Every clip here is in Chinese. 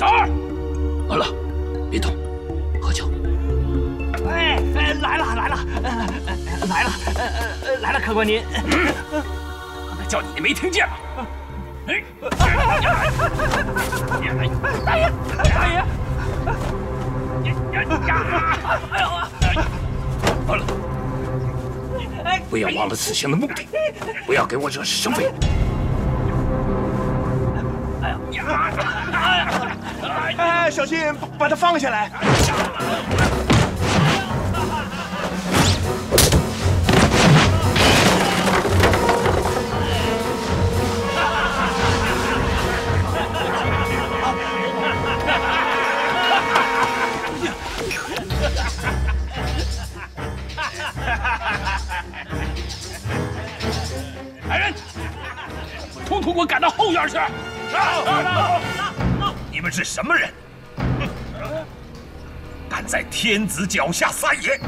小二，饿了，别动，喝酒。来了，客官您。刚才叫你没听见吗？大爷，好了，不要忘了此行的目的，不要给我惹是生非。 哎，小心把他放下来！来人，统统给我赶到后院去！ 你们是什么人？敢在天子脚下撒野！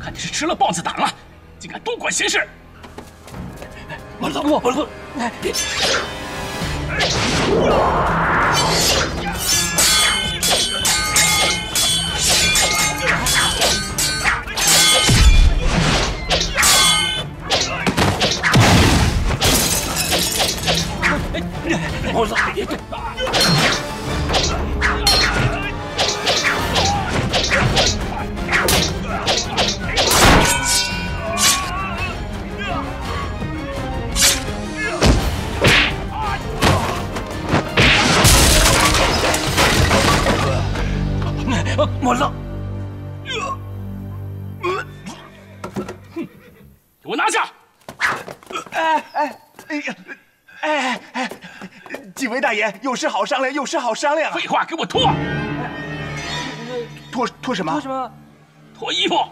看你是吃了豹子胆了，竟敢多管闲事！我别！猴子，别动！ 我让，给我拿下！哎！几位大爷，有事好商量，有事好商量啊！废话，给我脱！脱什么？脱什么？脱衣服！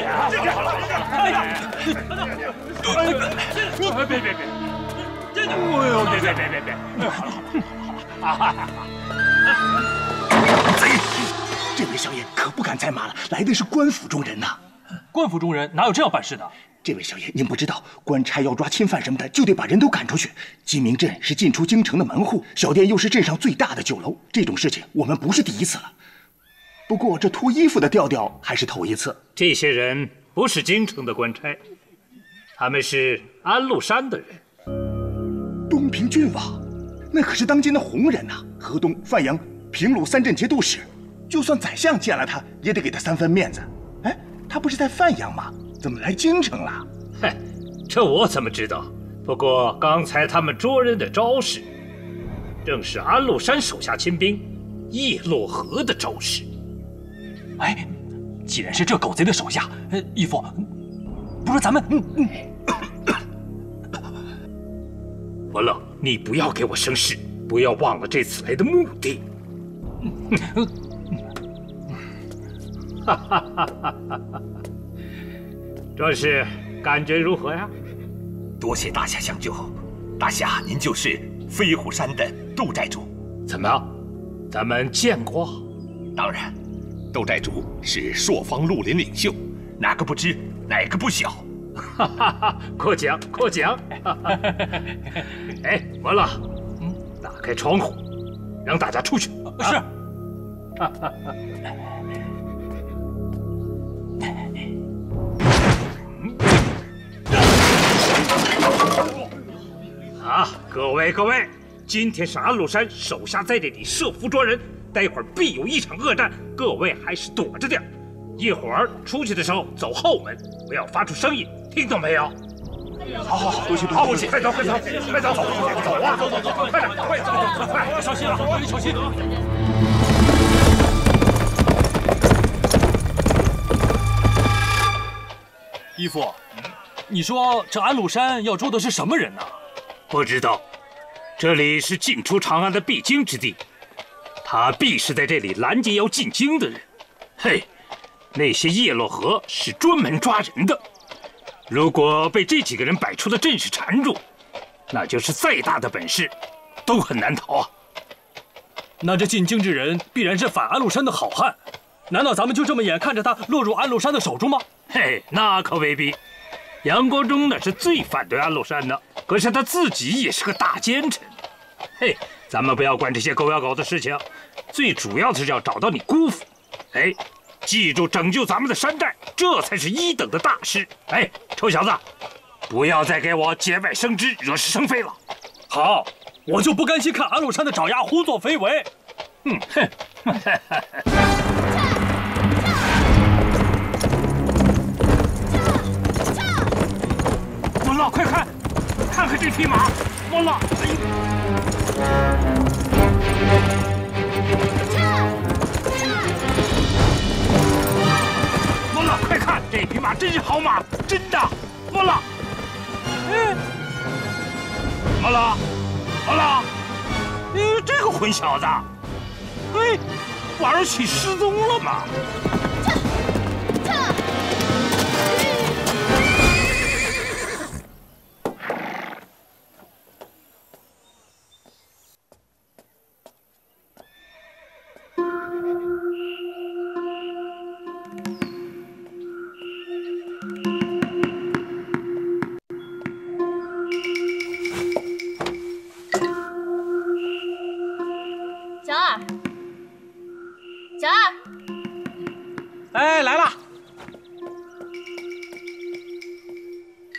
别！好了！贼！这位少爷可不敢再骂了，来的是官府中人呐。官府中人哪有这样办事的？这位少爷，您不知道，官差要抓钦犯什么的，就得把人都赶出去。金明镇是进出京城的门户，小店又是镇上最大的酒楼，这种事情我们不是第一次了。不过这脱衣服的调调还是头一次。这些人不是京城的官差，他们是安禄山的人。 东平郡王，那可是当今的红人呐、啊！河东、范阳、平鲁三镇节度使，就算宰相见了他，也得给他三分面子。哎，他不是在范阳吗？怎么来京城了？嗨，这我怎么知道？不过刚才他们捉人的招式，正是安禄山手下亲兵叶落河的招式。哎，既然是这狗贼的手下，义父，不如咱们……文乐，你不要给我生事，不要忘了这次来的目的。壮士，感觉如何呀？多谢大侠相救，大侠您就是飞虎山的窦寨主。怎么样？咱们见过？当然，窦寨主是朔方绿林领袖，哪个不知，哪个不晓。 哈哈哈！过奖过奖！哎，完了，打开窗户，让大家出去。是。啊，各位，今天是安禄山手下在这里设伏捉人，待会儿必有一场恶战，各位还是躲着点。一会儿出去的时候走后门，不要发出声音。 听懂没有？好，多谢，快走，走啊，快点，小心啊，义父，你说这安禄山要捉的是什么人呢？不知道，这里是进出长安的必经之地，他必是在这里拦截要进京的人。嘿，那些叶落河是专门抓人的。 如果被这几个人摆出的阵势缠住，那就是再大的本事，都很难逃啊。那这进京之人必然是反安禄山的好汉，难道咱们就这么眼看着他落入安禄山的手中吗？嘿，那可未必。杨国忠呢是最反对安禄山的，可是他自己也是个大奸臣。嘿，咱们不要管这些狗咬狗的事情，最主要的是要找到你姑父。哎，记住拯救咱们的山寨，这才是一等的大事。哎，臭小子，不要再给我节外生枝、惹是生非了。好，我就不甘心看安禄山的爪牙胡作非为。嗯哼。 莫老，快看，看看这匹马！莫老，哎呦！莫老，快看，这匹马真是好马，真的！莫老，嗯，莫老，莫老，这个混小子！ 哎，玩儿起失踪了吗？小二。 小二，哎，来了。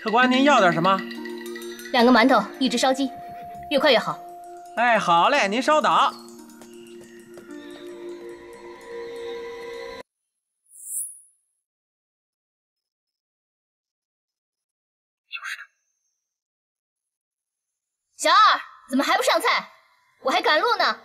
客官，您要点什么？两个馒头，一只烧鸡，越快越好。哎，好嘞，您稍等。就是的。小二，怎么还不上菜？我还赶路呢。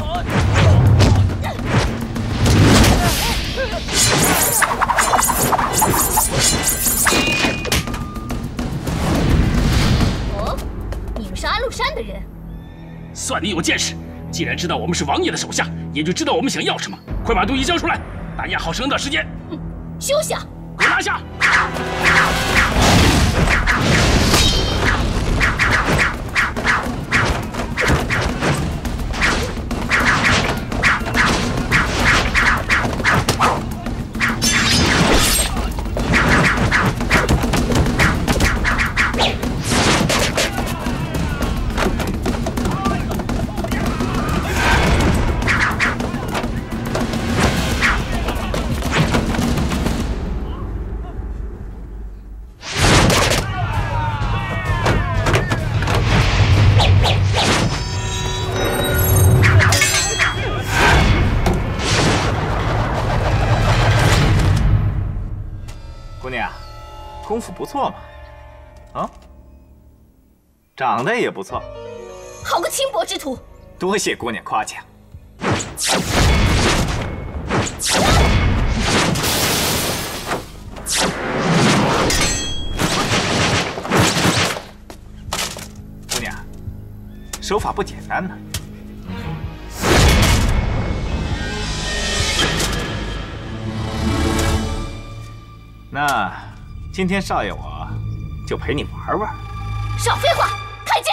哦，你们是安禄山的人，算你有见识。既然知道我们是王爷的手下，也就知道我们想要什么。快把毒液交出来，打压好省点时间。嗯，休想！给我拿下！ 功夫不错嘛，啊，长得也不错，好个轻薄之徒！多谢姑娘夸奖。姑娘，手法不简单呢。 那今天少爷我就陪你玩玩。少废话，太监！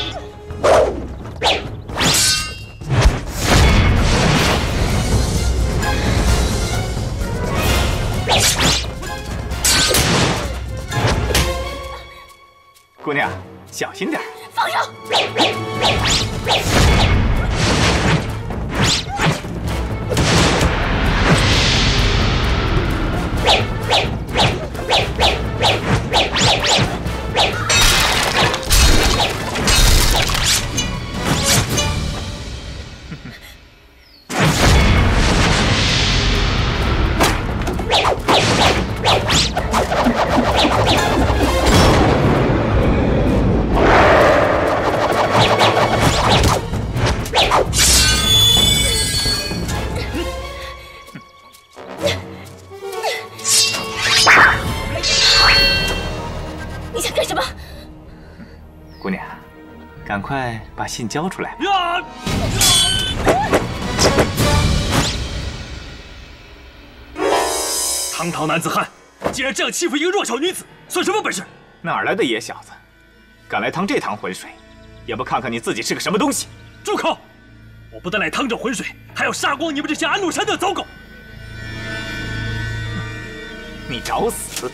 姑娘，小心点。放手！ 信交出来。堂堂男子汉，竟然这样欺负一个弱小女子，算什么本事？哪来的野小子，敢来趟这趟浑水？也不看看你自己是个什么东西！住口！我不但来趟这浑水，还要杀光你们这些安禄山的走狗！你找死！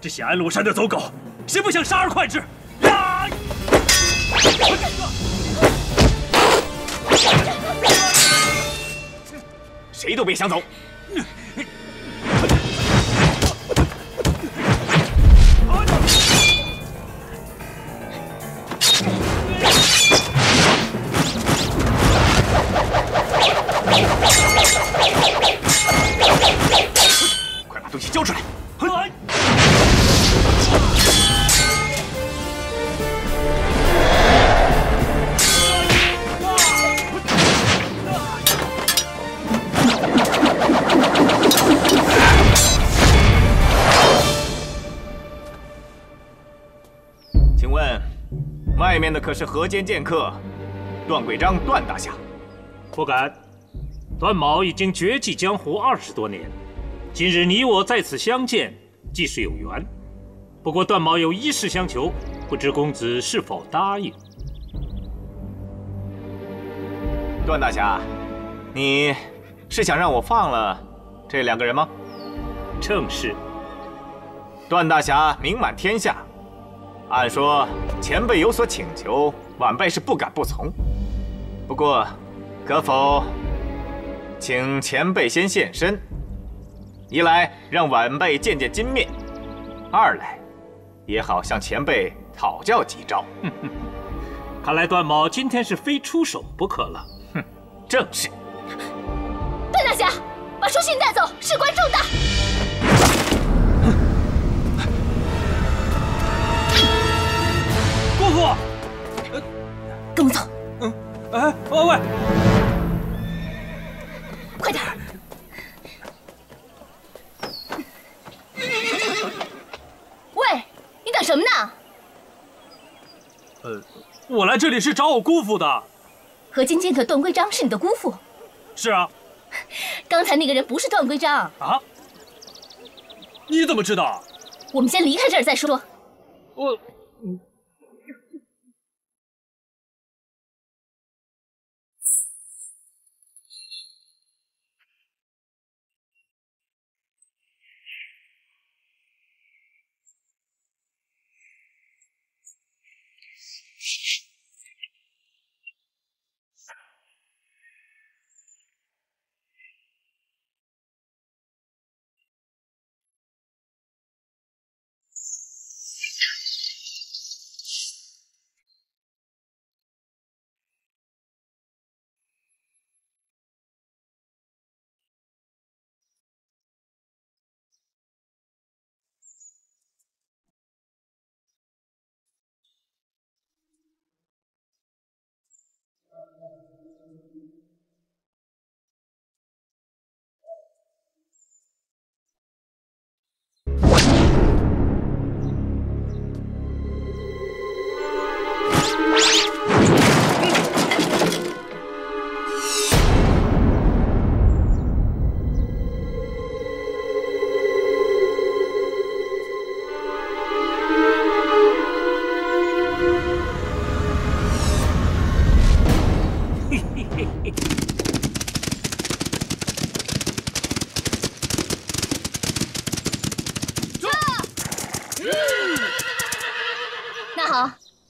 这些安禄山的走狗，谁不想杀而快之？呀！谁都别想走！快把东西交出来！ 外面的可是河间剑客段轨章段大侠，不敢。段某已经绝迹江湖20多年，今日你我在此相见，既是有缘。不过段某有一事相求，不知公子是否答应？段大侠，你是想让我放了这两个人吗？正是。段大侠名满天下。 按说前辈有所请求，晚辈是不敢不从。不过，可否请前辈先现身？一来让晚辈见见金面，二来也好向前辈讨教几招。看来段某今天是非出手不可了。哼，正是。段大侠，把书信带走，事关重大。 跟我走。嗯，哎，喂喂，快点！喂，你等什么呢？我来这里是找我姑父的。河间剑客段规章是你的姑父？是啊。刚才那个人不是段规章啊？你怎么知道？我们先离开这儿再说。我。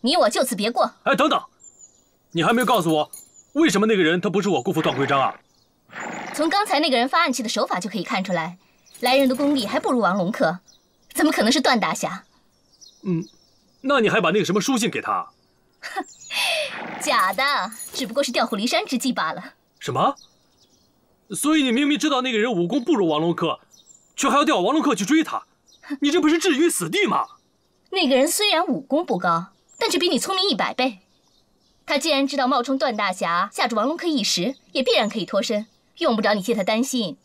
你我就此别过。哎，等等，你还没有告诉我，为什么那个人他不是我姑父段规章啊？从刚才那个人发暗器的手法就可以看出来，来人的功力还不如王龙客，怎么可能是段大侠？嗯，那你还把那个什么书信给他、啊？哼，假的，只不过是调虎离山之计罢了。什么？所以你明明知道那个人武功不如王龙客，却还要调王龙客去追他，你这不是置于死地吗？那个人虽然武功不高，但却比你聪明100倍。他既然知道冒充段大侠吓住王龙可以一时，也必然可以脱身，用不着你替他担心。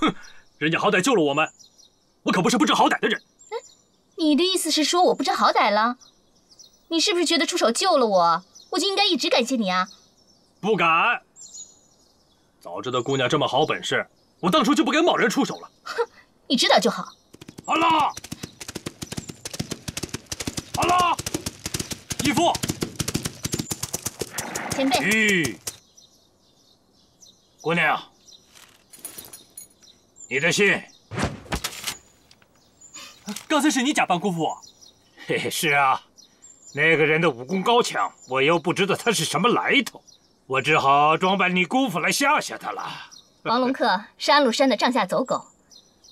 哼，人家好歹救了我们，我可不是不知好歹的人。嗯，你的意思是说我不知好歹了？你是不是觉得出手救了我，我就应该一直感谢你啊？不敢。早知道姑娘这么好本事，我当初就不该贸然出手了。哼，你知道就好。安啦！ 好了，义父，前辈。咦，姑娘，你的信。刚才是你假扮辜负我。嘿嘿，是啊，那个人的武功高强，我又不知道他是什么来头，我只好装扮你姑父来吓吓他了。王龙客是安禄山的帐下走狗，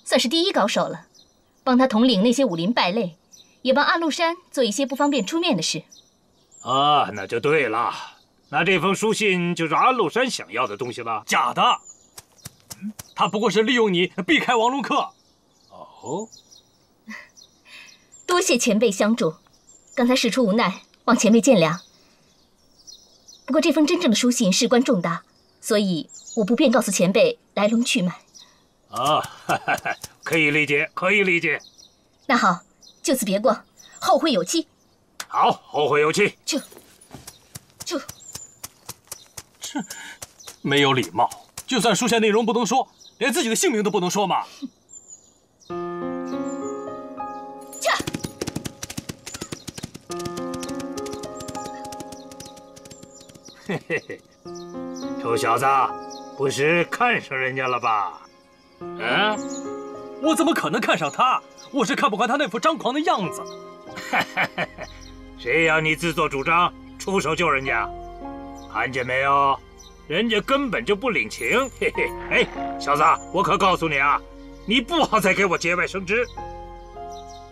算是第一高手了，帮他统领那些武林败类。 也帮安禄山做一些不方便出面的事。啊，那就对了。那这封书信就是安禄山想要的东西了？假的，他不过是利用你避开王龙客。哦，多谢前辈相助，刚才事出无奈，望前辈见谅。不过这封真正的书信事关重大，所以我不便告诉前辈来龙去脉。啊，可以理解，可以理解。那好。 就此别过，后会有期。好，后会有期。这没有礼貌！就算书下内容不能说，连自己的姓名都不能说吗？去。嘿嘿嘿，臭小子，不是看上人家了吧？啊？我怎么可能看上他？ 我是看不惯他那副张狂的样子，谁要你自作主张出手救人家？看见没有，人家根本就不领情。嘿嘿，哎，小子，我可告诉你啊，你不好再给我节外生枝。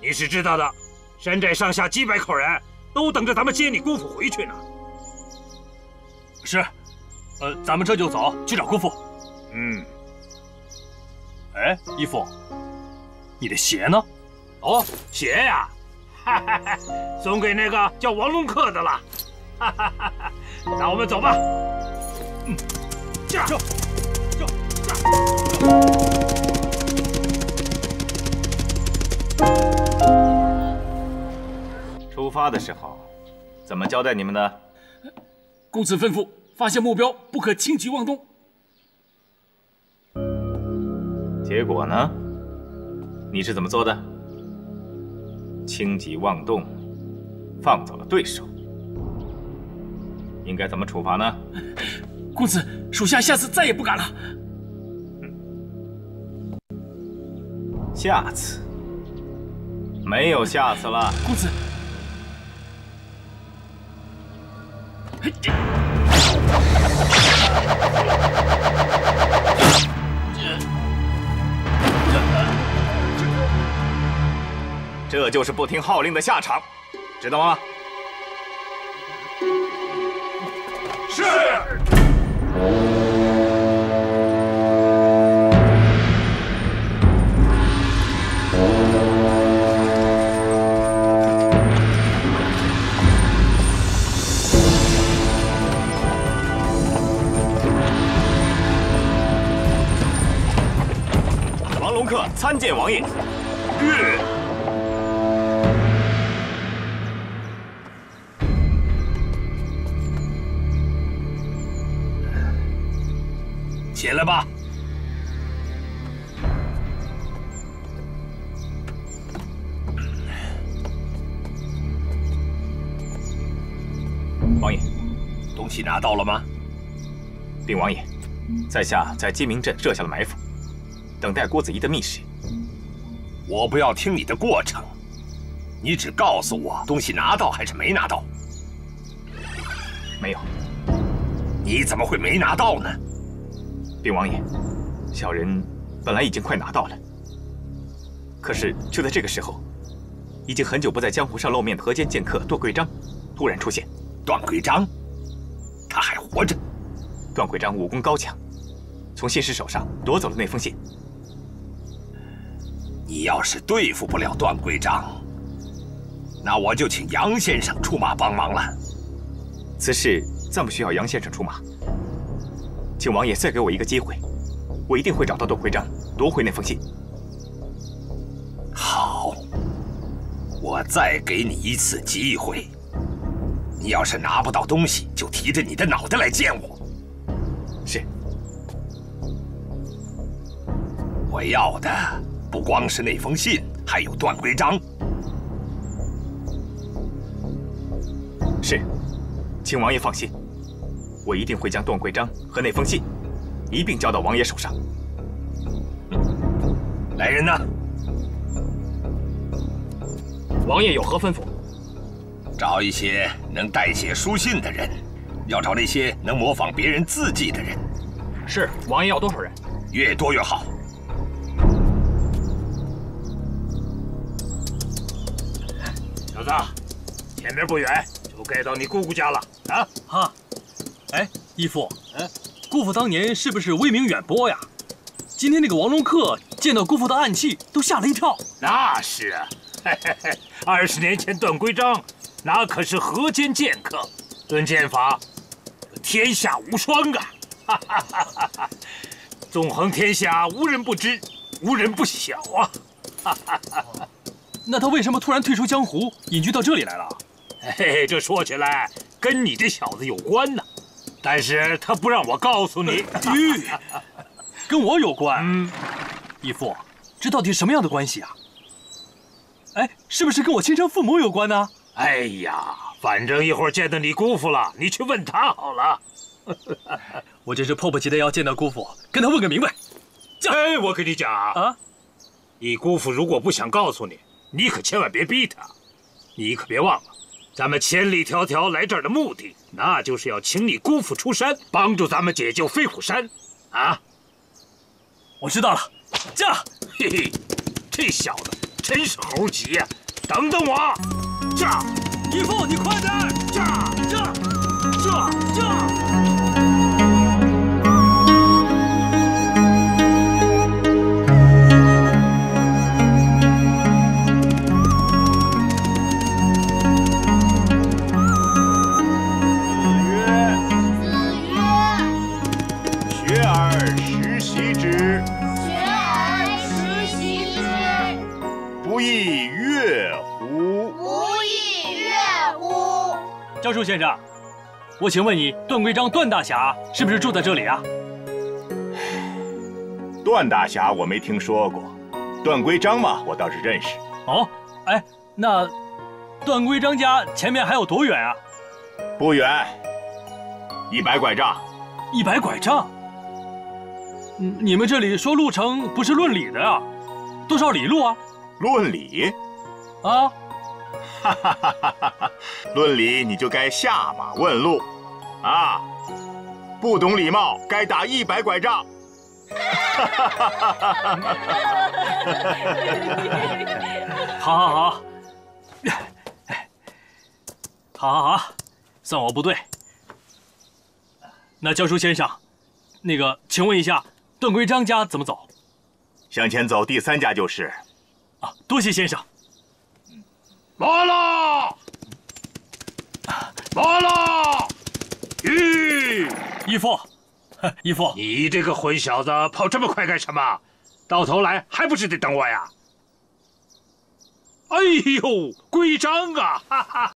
你是知道的，山寨上下几百口人都等着咱们接你姑父回去呢。是，咱们这就走去找姑父。嗯。哎，义父。 你的鞋呢？哦，鞋呀，哈哈哈，送给那个叫王龙客的了。哈哈哈，那我们走吧。嗯，驾，驾，驾。出发的时候，怎么交代你们的？公子吩咐，发现目标不可轻举妄动。结果呢？ 你是怎么做的？轻举妄动，放走了对手，应该怎么处罚呢？公子，属下下次再也不敢了。嗯，下次没有下次了。公子，这就是不听号令的下场，知道吗？是。王龙客参见王爷。是。 起来吧，王爷，东西拿到了吗？禀王爷，在下在金明镇设下了埋伏，等待郭子仪的密使。我不要听你的过程，你只告诉我东西拿到还是没拿到。没有。你怎么会没拿到呢？ 禀王爷，小人本来已经快拿到了，可是就在这个时候，已经很久不在江湖上露面的河间剑客段贵章突然出现。段贵章，他还活着？段贵章武功高强，从信使手上夺走了那封信。你要是对付不了段贵章，那我就请杨先生出马帮忙了。此事暂不需要杨先生出马，请王爷再给我一个机会，我一定会找到窦会章，夺回那封信。好，我再给你一次机会。你要是拿不到东西，就提着你的脑袋来见我。是。我要的不光是那封信，还有段规章。 是，请王爷放心，我一定会将段贵章和那封信一并交到王爷手上。来人呐！王爷有何吩咐？找一些能代写书信的人，要找那些能模仿别人字迹的人。是，王爷要多少人？越多越好。 小子，前面不远就该到你姑姑家了啊！哈，哎，义父，哎，姑父当年是不是威名远播呀？今天这个王龙客见到姑父的暗器，都吓了一跳。那是啊，20年前段规章那可是河间剑客，论剑法天下无双啊！哈哈哈哈，纵横天下，无人不知，无人不晓啊！哈哈哈哈。 那他为什么突然退出江湖，隐居到这里来了？哎，这说起来跟你这小子有关呢，但是他不让我告诉你。跟我有关？嗯，义父，这到底什么样的关系啊？哎，是不是跟我亲生父母有关呢？哎呀，反正一会儿见到你姑父了，你去问他好了。我真是迫不及待要见到姑父，跟他问个明白。哎，我跟你讲啊，你姑父如果不想告诉你。 你可千万别逼他，你可别忘了，咱们千里迢迢来这儿的目的，那就是要请你姑父出山，帮助咱们解救飞虎山，啊！我知道了，驾！嘿嘿，这小子真是猴急呀！等等我，驾！义父，你快点，驾驾驾驾！ 教授先生，我请问你，段规章段大侠是不是住在这里啊？段大侠我没听说过，段规章嘛，我倒是认识。哦，哎，那段规章家前面还有多远啊？不远，100拐杖。100拐杖？你们这里说路程不是论里的呀、啊？多少里路啊？论里？啊？ 哈哈哈哈哈！论理你就该下马问路，啊，不懂礼貌该打100拐杖。哈哈哈哈哈！好好好，好好好，算我不对。那教书先生，那个，请问一下，段规章家怎么走？向前走第3家就是。啊，多谢先生。 来了，来了！咦，义父，你这个混小子跑这么快干什么？到头来还不是得等我呀！哎呦，规章啊！哈哈。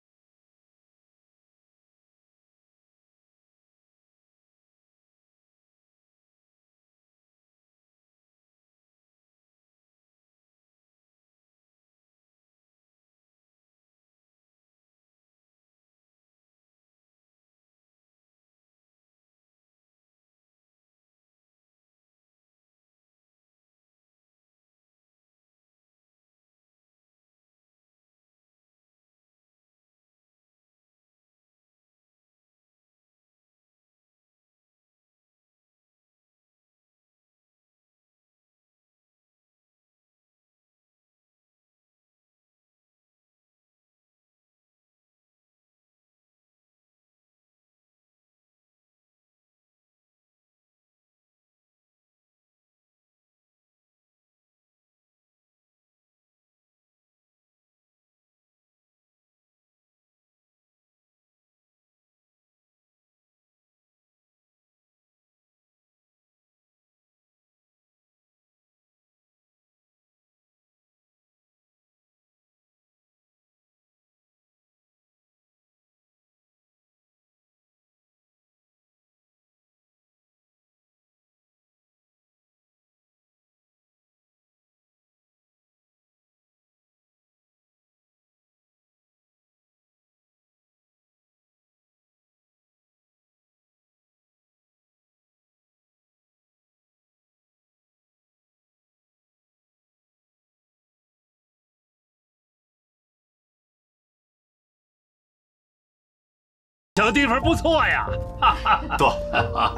小地方不错呀，哈哈！坐，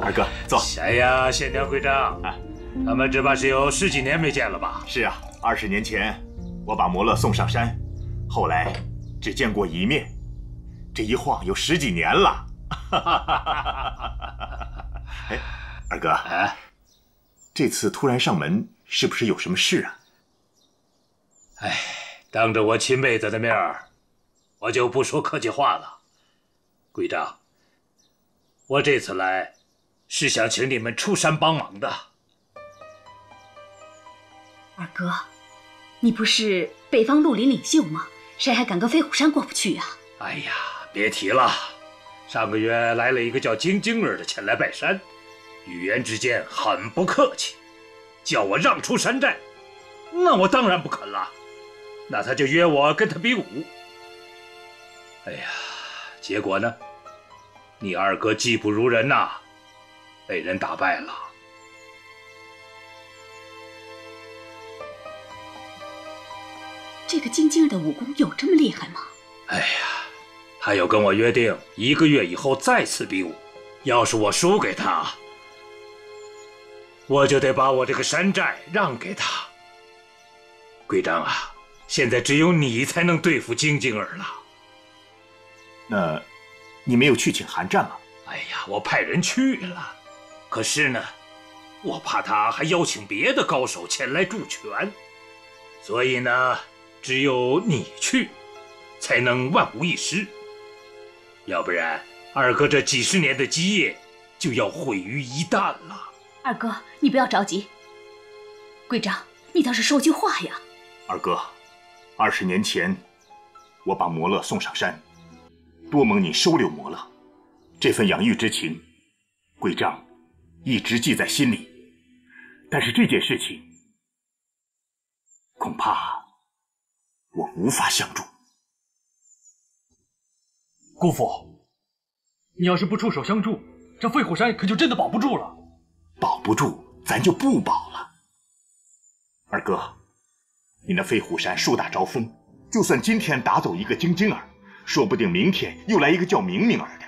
二哥，坐。哎呀，县长会长，咱们这怕是有十几年没见了吧？是啊，20年前我把摩勒送上山，后来只见过一面，这一晃有十几年了。哈哈！哎，二哥，这次突然上门，是不是有什么事啊？哎，当着我亲妹子的面，我就不说客气话了。 会长，我这次来是想请你们出山帮忙的。二哥，你不是北方绿林领袖吗？谁还敢跟飞虎山过不去呀？哎呀，别提了，上个月来了一个叫晶晶儿的前来拜山，语言之间很不客气，叫我让出山寨，那我当然不肯了，那他就约我跟他比武。哎呀！ 结果呢？你二哥技不如人呐，被人打败了。这个晶晶的武功有这么厉害吗？哎呀，他有跟我约定，1个月以后再次比武。要是我输给他，我就得把我这个山寨让给他。桂章啊，现在只有你才能对付晶晶儿了。 那，你没有去请韩战吗？哎呀，我派人去了，可是呢，我怕他还邀请别的高手前来助拳，所以呢，只有你去，才能万无一失。要不然，二哥这几十年的基业就要毁于一旦了。二哥，你不要着急。桂章，你倒是说句话呀。二哥，20年前，我把摩勒送上山。 多蒙你收留摩勒，这份养育之情，桂章一直记在心里。但是这件事情，恐怕我无法相助。姑父，你要是不出手相助，这飞虎山可就真的保不住了。保不住，咱就不保了。二哥，你那飞虎山树大招风，就算今天打走一个晶晶儿。 说不定明天又来一个叫明明儿的，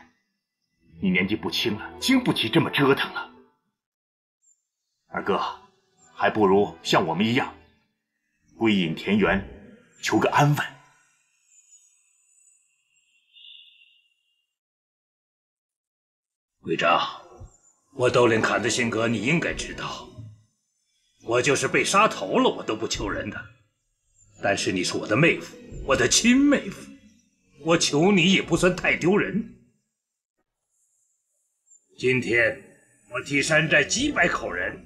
你年纪不轻了，经不起这么折腾了。二哥，还不如像我们一样，归隐田园，求个安稳。会长，我窦令侃的性格你应该知道，我就是被杀头了，我都不求人的。但是你是我的妹夫，我的亲妹夫。 我求你也不算太丢人。今天我替山寨几百口人，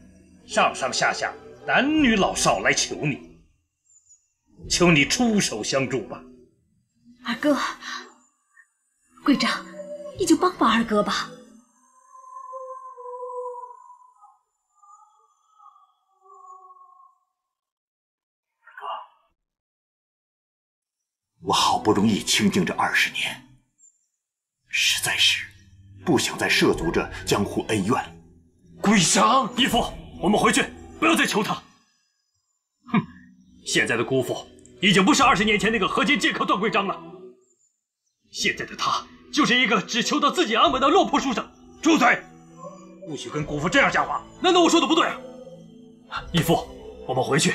上上下下男女老少来求你，求你出手相助吧。二哥，会长，你就帮帮二哥吧。二哥。 我好不容易清静这20年，实在是不想再涉足这江湖恩怨了。桂章，义父，我们回去，不要再求他。哼，现在的姑父已经不是20年前那个合金剑客段桂章了，现在的他就是一个只求到自己安稳的落魄书生。住嘴！不许跟姑父这样讲话。难道我说的不对啊？义父，我们回去，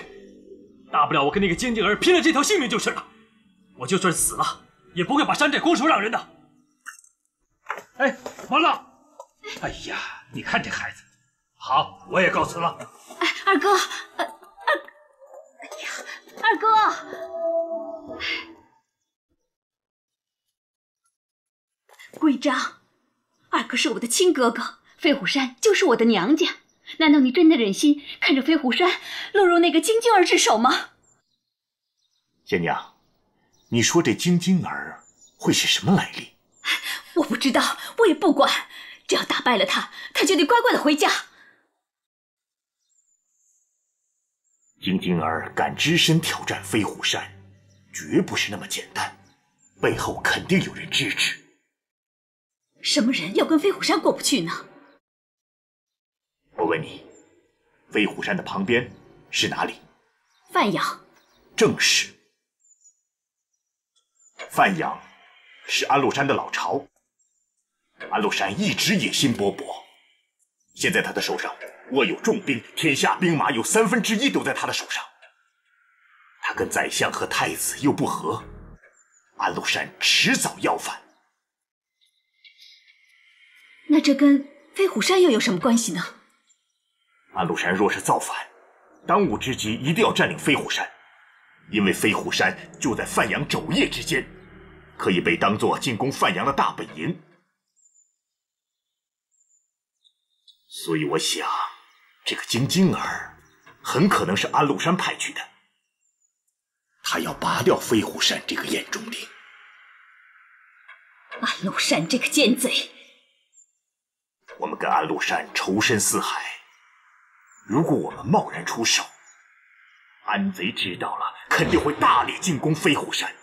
大不了我跟那个晶晶儿拼了这条性命就是了。 我就算死了，也不会把山寨拱手让人的。哎，完了！哎呀，你看这孩子，好，我也告辞了。哎，二哥，哎呀，二哥，桂章，二哥是我的亲哥哥，飞虎山就是我的娘家。难道你真的忍心看着飞虎山落入那个晶晶儿之手吗？贤娘。 你说这晶晶儿会是什么来历？我不知道，我也不管。只要打败了他，他就得乖乖的回家。晶晶儿敢只身挑战飞虎山，绝不是那么简单，背后肯定有人支持。什么人要跟飞虎山过不去呢？我问你，飞虎山的旁边是哪里？范阳。正是。 范阳是安禄山的老巢，安禄山一直野心勃勃，现在他的手上握有重兵，天下兵马有1/3都在他的手上。他跟宰相和太子又不和，安禄山迟早要反。那这跟飞虎山又有什么关系呢？安禄山若是造反，当务之急一定要占领飞虎山，因为飞虎山就在范阳、肘腋之间，可以被当作进攻范阳的大本营。 所以我想，这个金晶儿很可能是安禄山派去的。他要拔掉飞虎山这个眼中钉。安禄山这个奸贼！我们跟安禄山仇深似海，如果我们贸然出手，安贼知道了肯定会大力进攻飞虎山，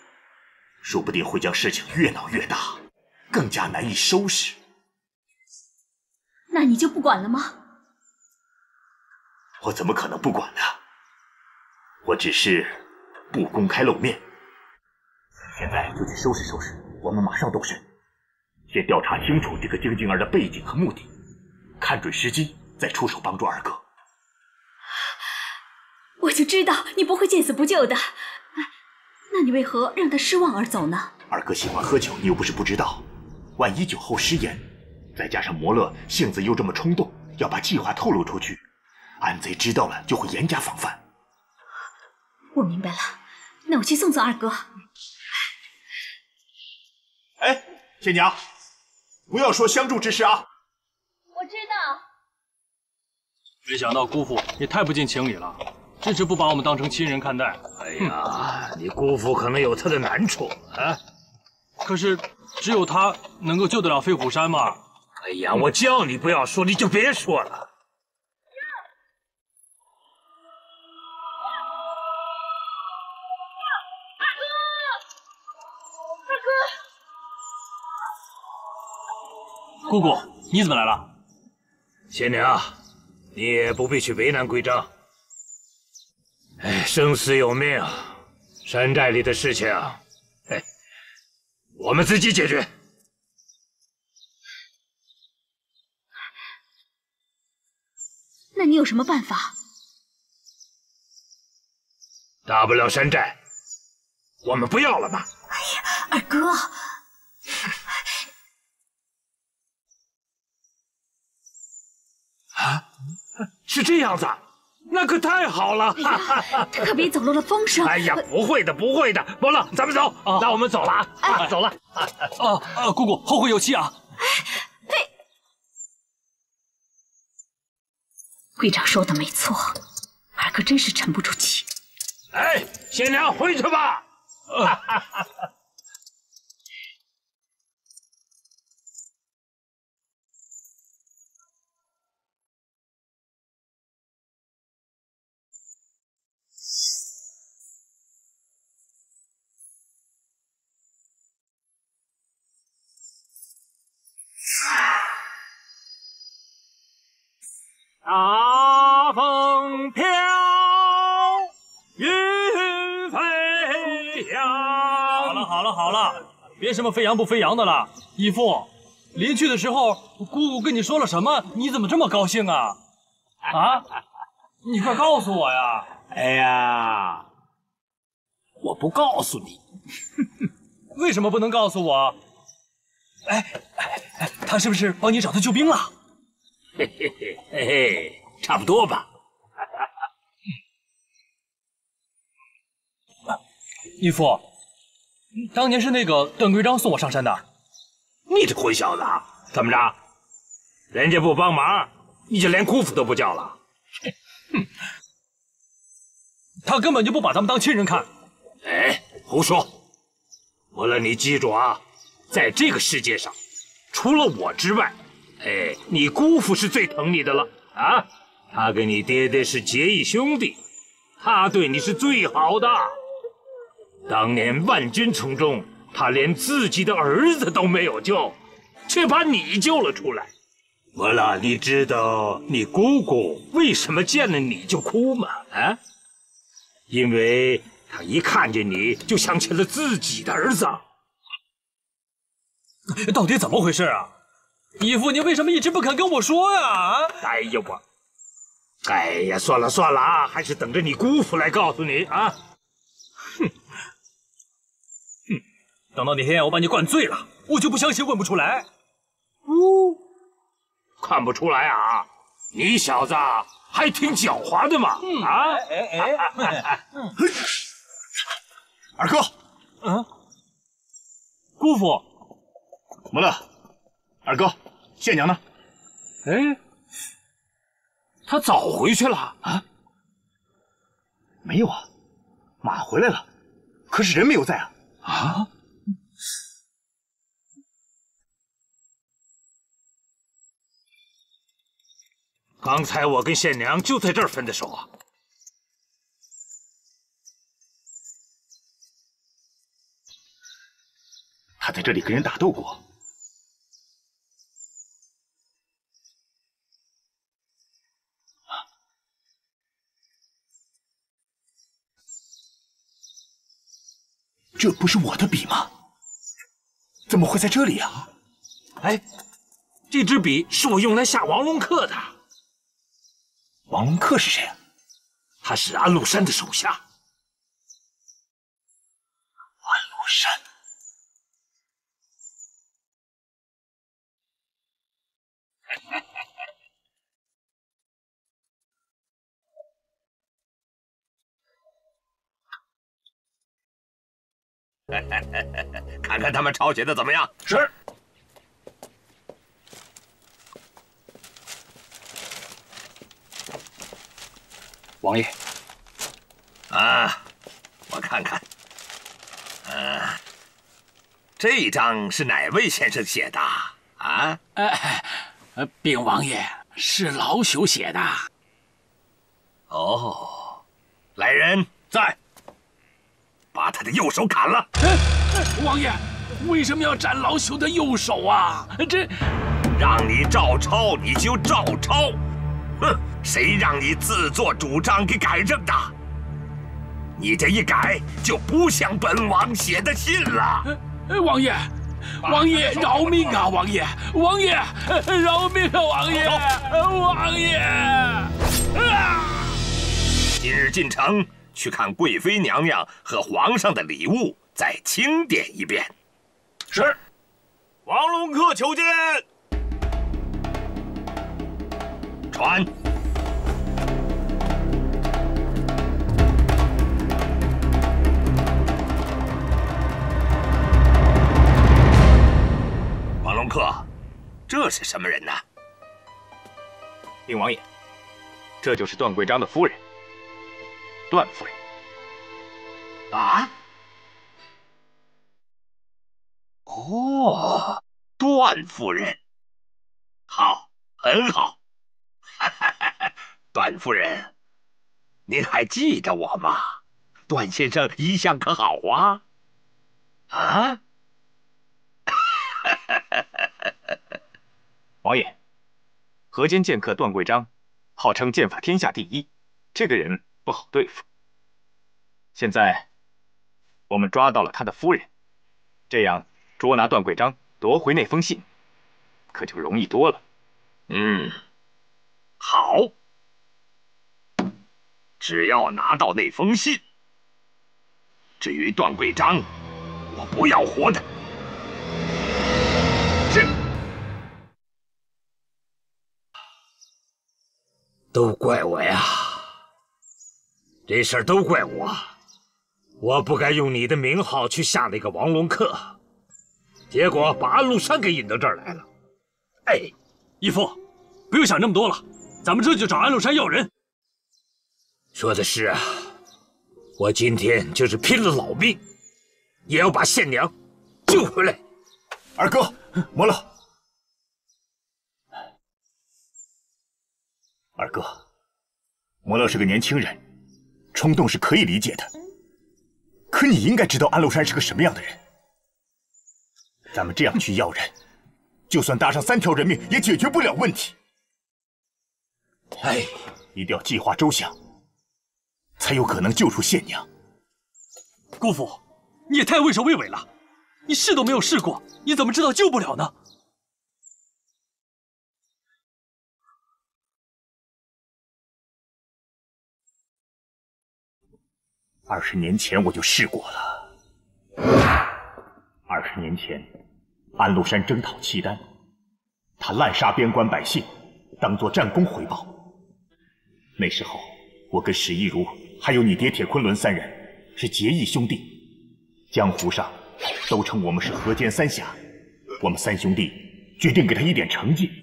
说不定会将事情越闹越大，更加难以收拾。 那你就不管了吗？我怎么可能不管呢？我只是不公开露面。现在就去收拾收拾，我们马上动身。先调查清楚这个晶晶儿的背景和目的，看准时机再出手帮助二哥。我就知道你不会见死不救的。那你为何让他失望而走呢？二哥喜欢喝酒，你又不是不知道，万一酒后失言。 再加上摩勒性子又这么冲动，要把计划透露出去，安贼知道了就会严加防范。我明白了，那我去送送二哥。哎，仙娘，不要说相助之事啊！我知道。没想到姑父也太不近情理了，真是不把我们当成亲人看待。哎呀，你姑父可能有他的难处啊。可是只有他能够救得了飞虎山吗？ 哎呀，我叫你不要说，你就别说了。二哥，姑姑，你怎么来了？仙娘，你也不必去为难规章。哎，生死有命，山寨里的事情，哎，我们自己解决。 那你有什么办法？大不了山寨，我们不要了吧？哎呀，二哥，啊，是这样子，那可太好了！哎呀，他可别走漏了风声。哎呀，不会的，不会的，伯乐，咱们走，那我们走了啊，走了。啊，姑姑，后会有期啊！ 会长说的没错，二哥真是沉不住气。哎，仙娘回去吧。啊。 别什么飞扬不飞扬的了，义父，临去的时候，姑姑跟你说了什么？你怎么这么高兴啊？啊，你快告诉我呀！哎呀，我不告诉你，为什么不能告诉我？哎，他是不是帮你找他救兵了？嘿嘿嘿嘿嘿，差不多吧。义父。 当年是那个段规章送我上山的，你这混小子，怎么着？人家不帮忙，你就连姑父都不叫了？哼，他根本就不把咱们当亲人看。哎，胡说！无论你记住啊，在这个世界上，除了我之外，哎，你姑父是最疼你的了啊！他跟你爹爹是结义兄弟，他对你是最好的。 当年万军丛中，他连自己的儿子都没有救，却把你救了出来。完了，你知道你姑姑为什么见了你就哭吗？啊，因为她一看见你就想起了自己的儿子。到底怎么回事啊？义父，你为什么一直不肯跟我说呀？哎呀我，哎呀，算了算了啊，还是等着你姑父来告诉你啊。哼，哼，等到那天我把你灌醉了，我就不相信问不出来。哦，看不出来啊，你小子还挺狡猾的嘛。嗯、啊，二哥，嗯，姑父，怎么了？ 二哥，谢娘呢？哎，她早回去了啊？没有啊，马回来了，可是人没有在啊。啊？刚才我跟谢娘就在这儿分的手啊。她在这里跟人打斗过。 这不是我的笔吗？怎么会在这里啊？哎，这支笔是我用来下王龙客的。王龙客是谁啊？他是安禄山的手下。安禄山，看看他们抄写的怎么样？是。王爷。啊，我看看。啊，这一张是哪位先生写的？啊？禀王爷，是老朽写的。哦，来人，在。 把他的右手砍了！王爷，为什么要斩老朽的右手啊？这让你照抄，你就照抄。哼，谁让你自作主张给改正的？你这一改，就不像本王写的信了。王爷，王爷饶命啊！王爷，王爷饶命啊！王爷，王爷！啊！今日进城。 去看贵妃娘娘和皇上的礼物，再清点一遍。是。王龙客求见。传。王龙客，这是什么人呢？禀王爷，这就是段贵章的夫人。 段夫人，啊？哦，段夫人，好，很好。段夫人，您还记得我吗？段先生一向可好啊？啊？王爷，河间剑客段贵章，号称剑法天下第一，这个人。 不好对付。现在我们抓到了他的夫人，这样捉拿段贵章，夺回那封信，可就容易多了。嗯，好，只要拿到那封信。至于段贵章，我不要活的。是。都怪我呀！ 这事儿都怪我，我不该用你的名号去下那个王龙客，结果把安禄山给引到这儿来了。哎，义父，不用想那么多了，咱们这就找安禄山要人。说的是啊，我今天就是拼了老命，也要把县娘救回来。二哥，磨了。二哥，磨了是个年轻人。 冲动是可以理解的，可你应该知道安禄山是个什么样的人。咱们这样去要人，就算搭上3条人命，也解决不了问题。哎，一定要计划周详，才有可能救出县娘。姑父，你也太畏首畏尾了，你试都没有试过，你怎么知道救不了呢？ 20年前我就试过了。20年前，安禄山征讨契丹，他滥杀边关百姓，当作战功回报。那时候，我跟史亦如还有你爹铁昆仑3人是结义兄弟，江湖上都称我们是河间3侠。我们3兄弟决定给他一点成绩。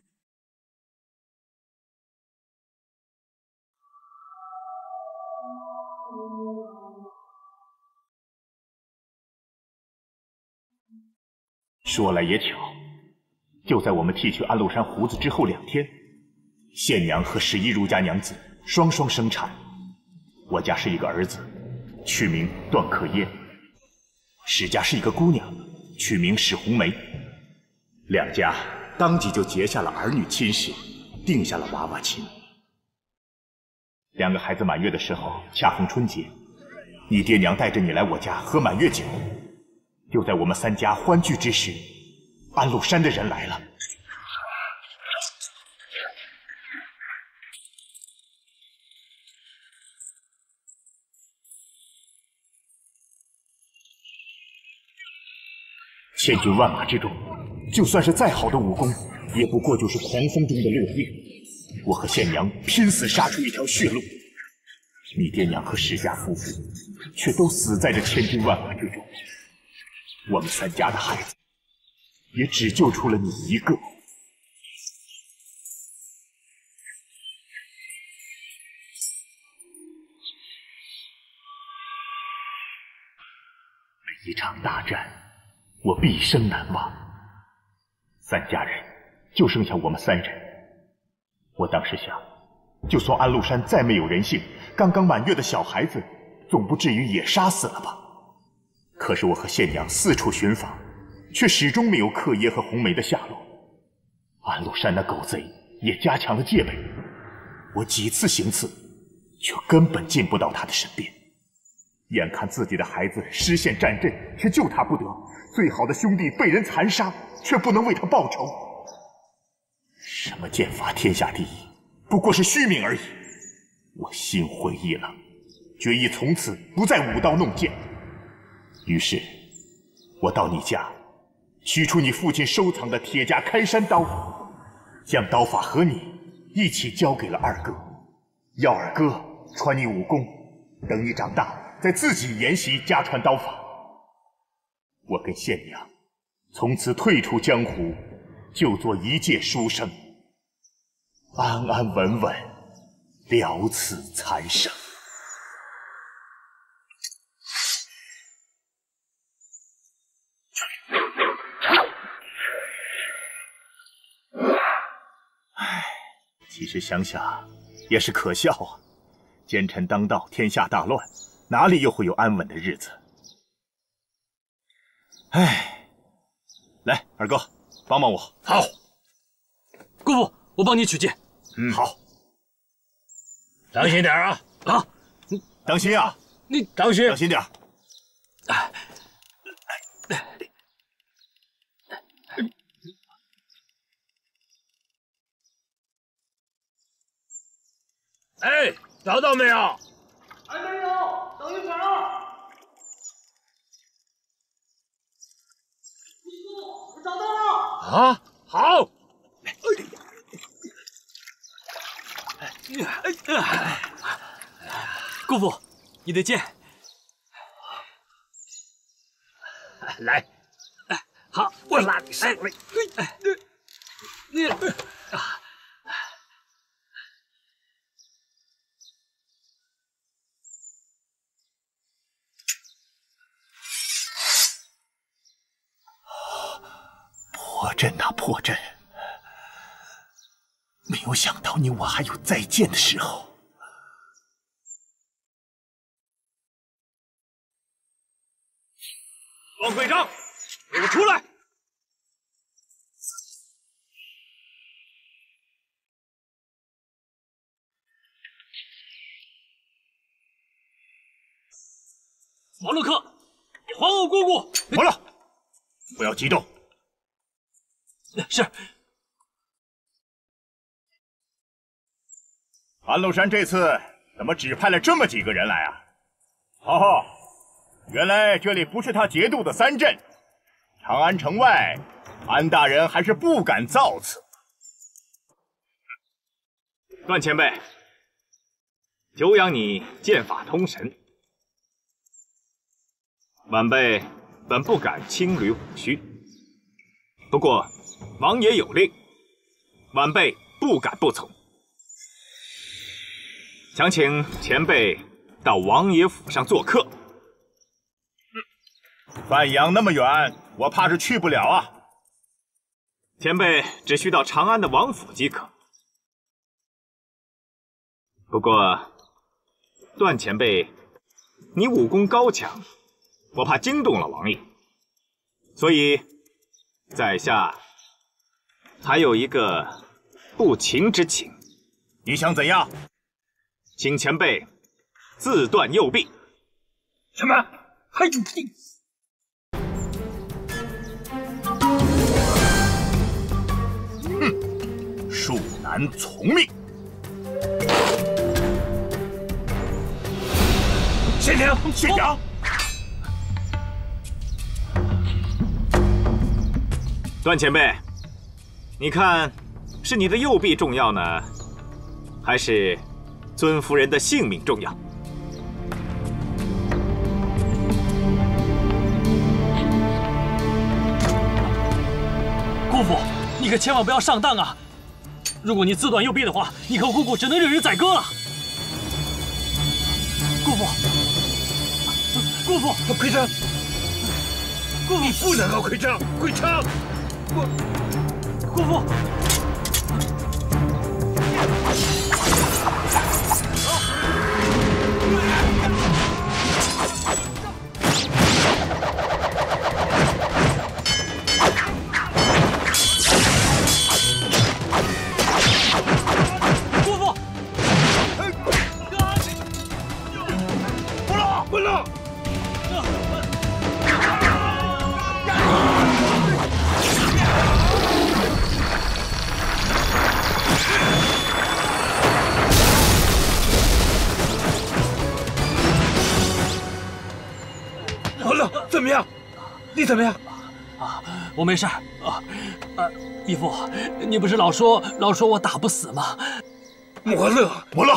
说来也巧，就在我们剃去安禄山胡子之后2天，宪娘和十一如家娘子双双生产。我家是一个儿子，取名段可耶；史家是一个姑娘，取名史红梅。两家当即就结下了儿女亲事，定下了娃娃亲。2个孩子满月的时候，恰逢春节，你爹娘带着你来我家喝满月酒。 就在我们3家欢聚之时，安禄山的人来了。千军万马之中，就算是再好的武功，也不过就是狂风中的落叶。我和宪娘拼死杀出一条血路，你爹娘和史家夫妇却都死在这千军万马之中。 我们3家的孩子，也只救出了你一个。每一场大战，我毕生难忘。3家人就剩下我们3人。我当时想，就算安禄山再没有人性，刚刚满月的小孩子，总不至于也杀死了吧？ 可是我和宪娘四处寻访，却始终没有克耶和红梅的下落。安禄山那狗贼也加强了戒备，我几次行刺，却根本进不到他的身边。眼看自己的孩子失陷战阵，却救他不得；最好的兄弟被人残杀，却不能为他报仇。什么剑法天下第一，不过是虚名而已。我心灰意冷，决意从此不再舞刀弄剑。 于是，我到你家，取出你父亲收藏的铁甲开山刀，将刀法和你一起交给了二哥，要二哥传你武功，等你长大再自己研习家传刀法。我跟宪娘从此退出江湖，就做一介书生，安安稳稳了此残生。 其实想想也是可笑啊！奸臣当道，天下大乱，哪里又会有安稳的日子？哎，来，二哥，帮帮我！好，姑父，我帮你取剑。嗯，好，当心点啊！啊，你当心啊！你当心，当心点。哎，哎，找到没有？还没有，等一会儿啊！我找到了！啊，好！姑父，你的剑。来，好，我拉你上来。你啊。 破阵啊，破阵！没有想到你我还有再见的时候。王贵章，给我出来！王洛克，你还我姑姑！好了，不要激动。 是。安禄山这次怎么只派了这么几个人来啊？浩浩，原来这里不是他节度的三镇，长安城外，安大人还是不敢造次。段前辈，久仰你剑法通神，晚辈本不敢轻捋虎须，不过王爷有令，晚辈不敢不从。 想请前辈到王爷府上做客。范阳那么远，我怕是去不了啊。前辈只需到长安的王府即可。不过，段前辈，你武功高强，我怕惊动了王爷，所以在下还有一个不情之请。你想怎样？ 请前辈自断右臂。什么？还主定？哼，恕难从命。县长，县长。段前辈，你看，是你的右臂重要呢，还是？ 尊夫人的性命重要。姑父，你可千万不要上当啊！如果你自断右臂的话，你和姑姑只能任人宰割了。姑父，姑父，奎昌，姑父，你不能告奎昌，奎昌，姑父。 你怎么样？啊，我没事儿。义父，你不是老说我打不死吗？伯乐，伯乐，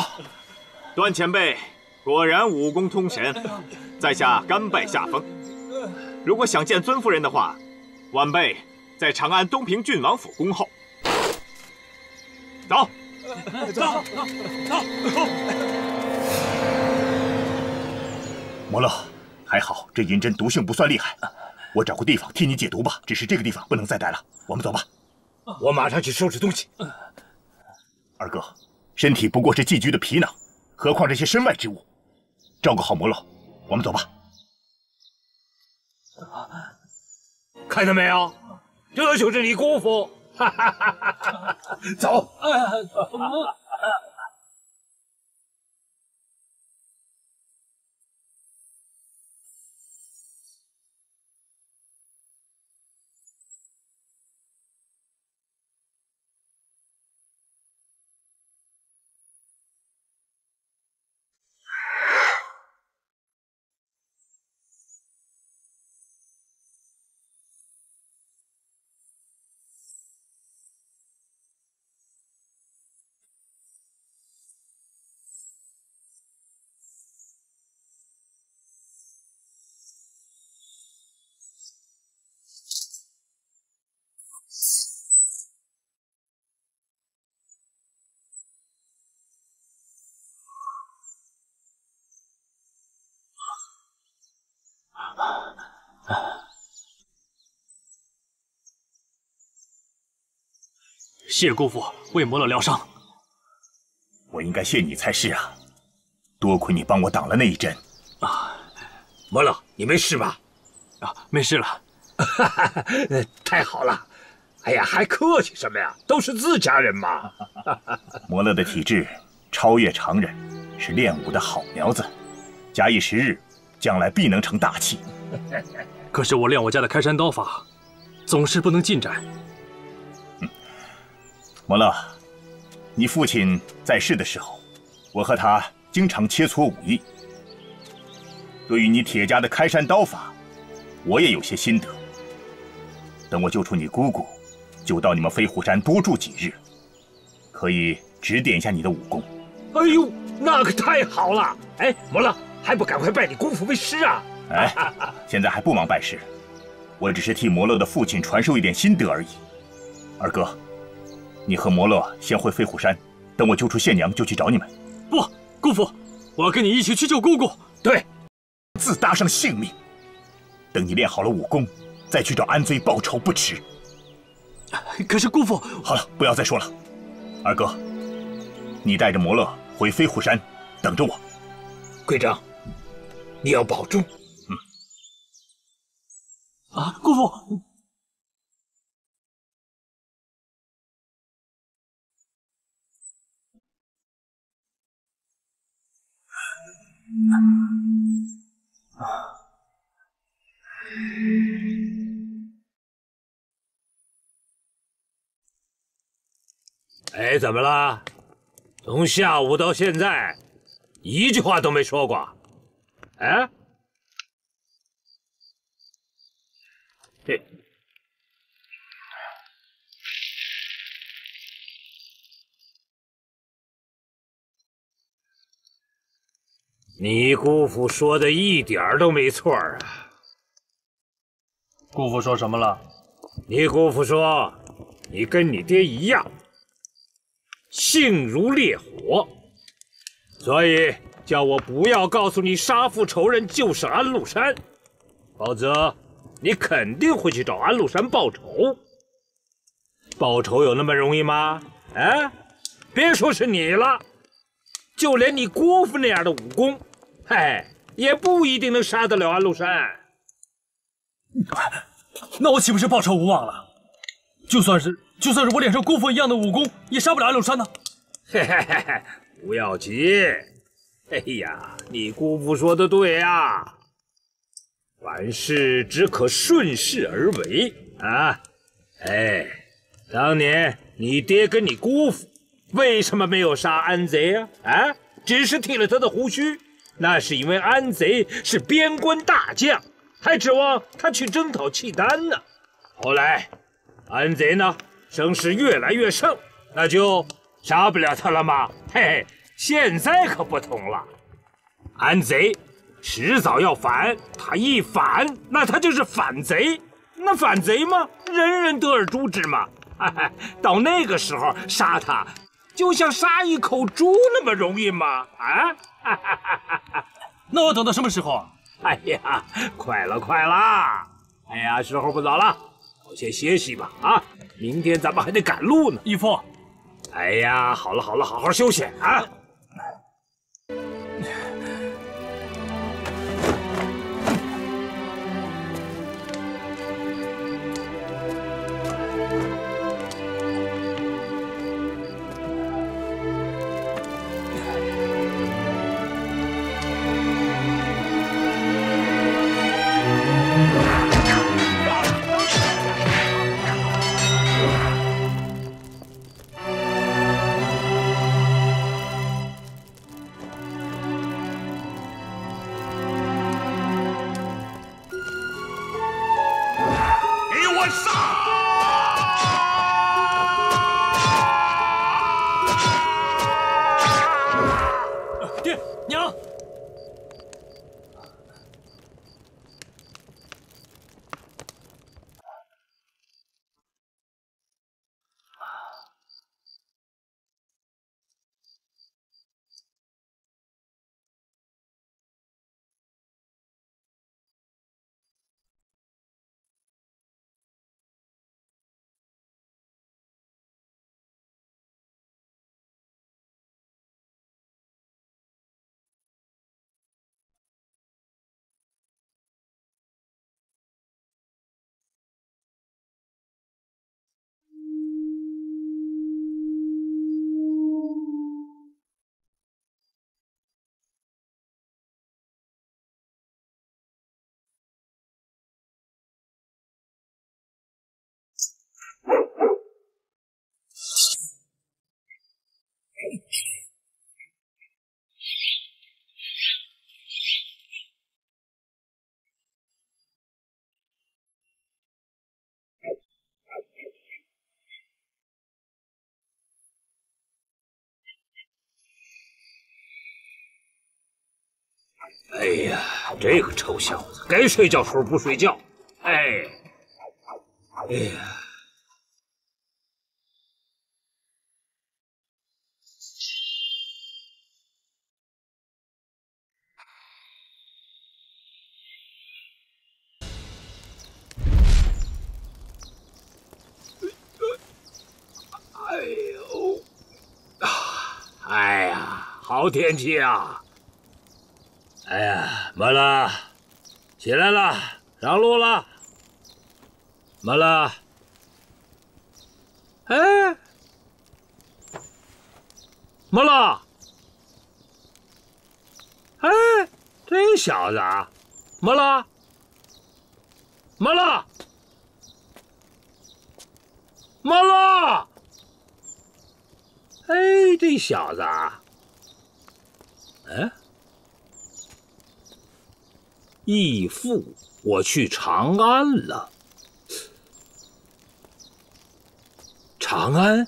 段前辈果然武功通神，在下甘拜下风。如果想见尊夫人的话，晚辈在长安东平郡王府恭候。走，走。伯乐，还好这银针毒性不算厉害。 我找个地方替你解毒吧，只是这个地方不能再待了，我们走吧。我马上去收拾东西。二哥，身体不过是寄居的皮囊，何况这些身外之物？照顾好魔老，我们走吧。看到没有，这就是你功夫。走。谢姑父为魔老疗伤，我应该谢你才是啊！多亏你帮我挡了那一针啊！魔老，你没事吧？啊，没事了。太好了！哎呀，还客气什么呀？都是自家人嘛。魔乐的体质超越常人，是练武的好苗子，假以时日，将来必能成大器。可是我练我家的开山刀法，总是不能进展。 摩乐，你父亲在世的时候，我和他经常切磋武艺。对于你铁家的开山刀法，我也有些心得。等我救出你姑姑，就到你们飞虎山多住几日，可以指点一下你的武功。哎呦，那可太好了！哎，摩勒，还不赶快拜你姑父为师啊！哎，现在还不忙拜师，我只是替摩勒的父亲传授一点心得而已。二哥，你和摩勒先回飞虎山，等我救出县娘就去找你们。不，姑父，我要跟你一起去救姑姑。对。 自搭上性命，等你练好了武功，再去找安邃报仇不迟。可是姑父，好了，不要再说了。二哥，你带着摩勒回飞虎山，等着我。桂章，你要保重。嗯。啊，姑父。哎，怎么了？从下午到现在，一句话都没说过。哎，这你姑父说的一点儿都没错啊！姑父说什么了？你姑父说，你跟你爹一样。 性如烈火，所以叫我不要告诉你杀父仇人就是安禄山，否则你肯定会去找安禄山报仇。报仇有那么容易吗？哎，别说是你了，就连你姑父那样的武功，嘿，也不一定能杀得了安禄山。那我岂不是报仇无望了？就算是我练成姑父一样的武功，也杀不了安禄山呢。嘿嘿嘿嘿，不要急。哎呀，你姑父说的对啊，凡事只可顺势而为啊。哎，当年你爹跟你姑父为什么没有杀安贼啊？啊，只是剃了他的胡须，那是因为安贼是边关大将，还指望他去征讨契丹呢。后来安贼呢？ 声势越来越盛，那就杀不了他了吗？嘿嘿，现在可不同了，安贼迟早要反，他一反，那他就是反贼。那反贼嘛，人人得而诛之嘛。嘿嘿，到那个时候杀他，就像杀一口猪那么容易吗？啊！那我等到什么时候啊？哎呀，快了，快了！哎呀，时候不早了，我先歇息吧。啊！ 明天咱们还得赶路呢，义父。哎呀，好了好了，好好休息啊！哎呀，这个臭小子，该睡觉时候不睡觉。哎，哎呀。 哎呀，好天气啊！哎呀，马拉，起来了，上路了。马拉，哎，马拉，哎，这小子啊，马拉，马拉，马拉。 哎，这小子啊，哎，义父，我去长安了。长安，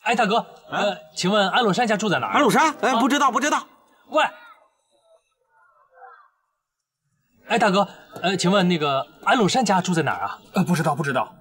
哎，大哥，请问安禄山家住在哪儿？安禄山？哎，不知道，不知道。喂，哎，大哥，请问那个安禄山家住在哪儿啊？不知道，不知道。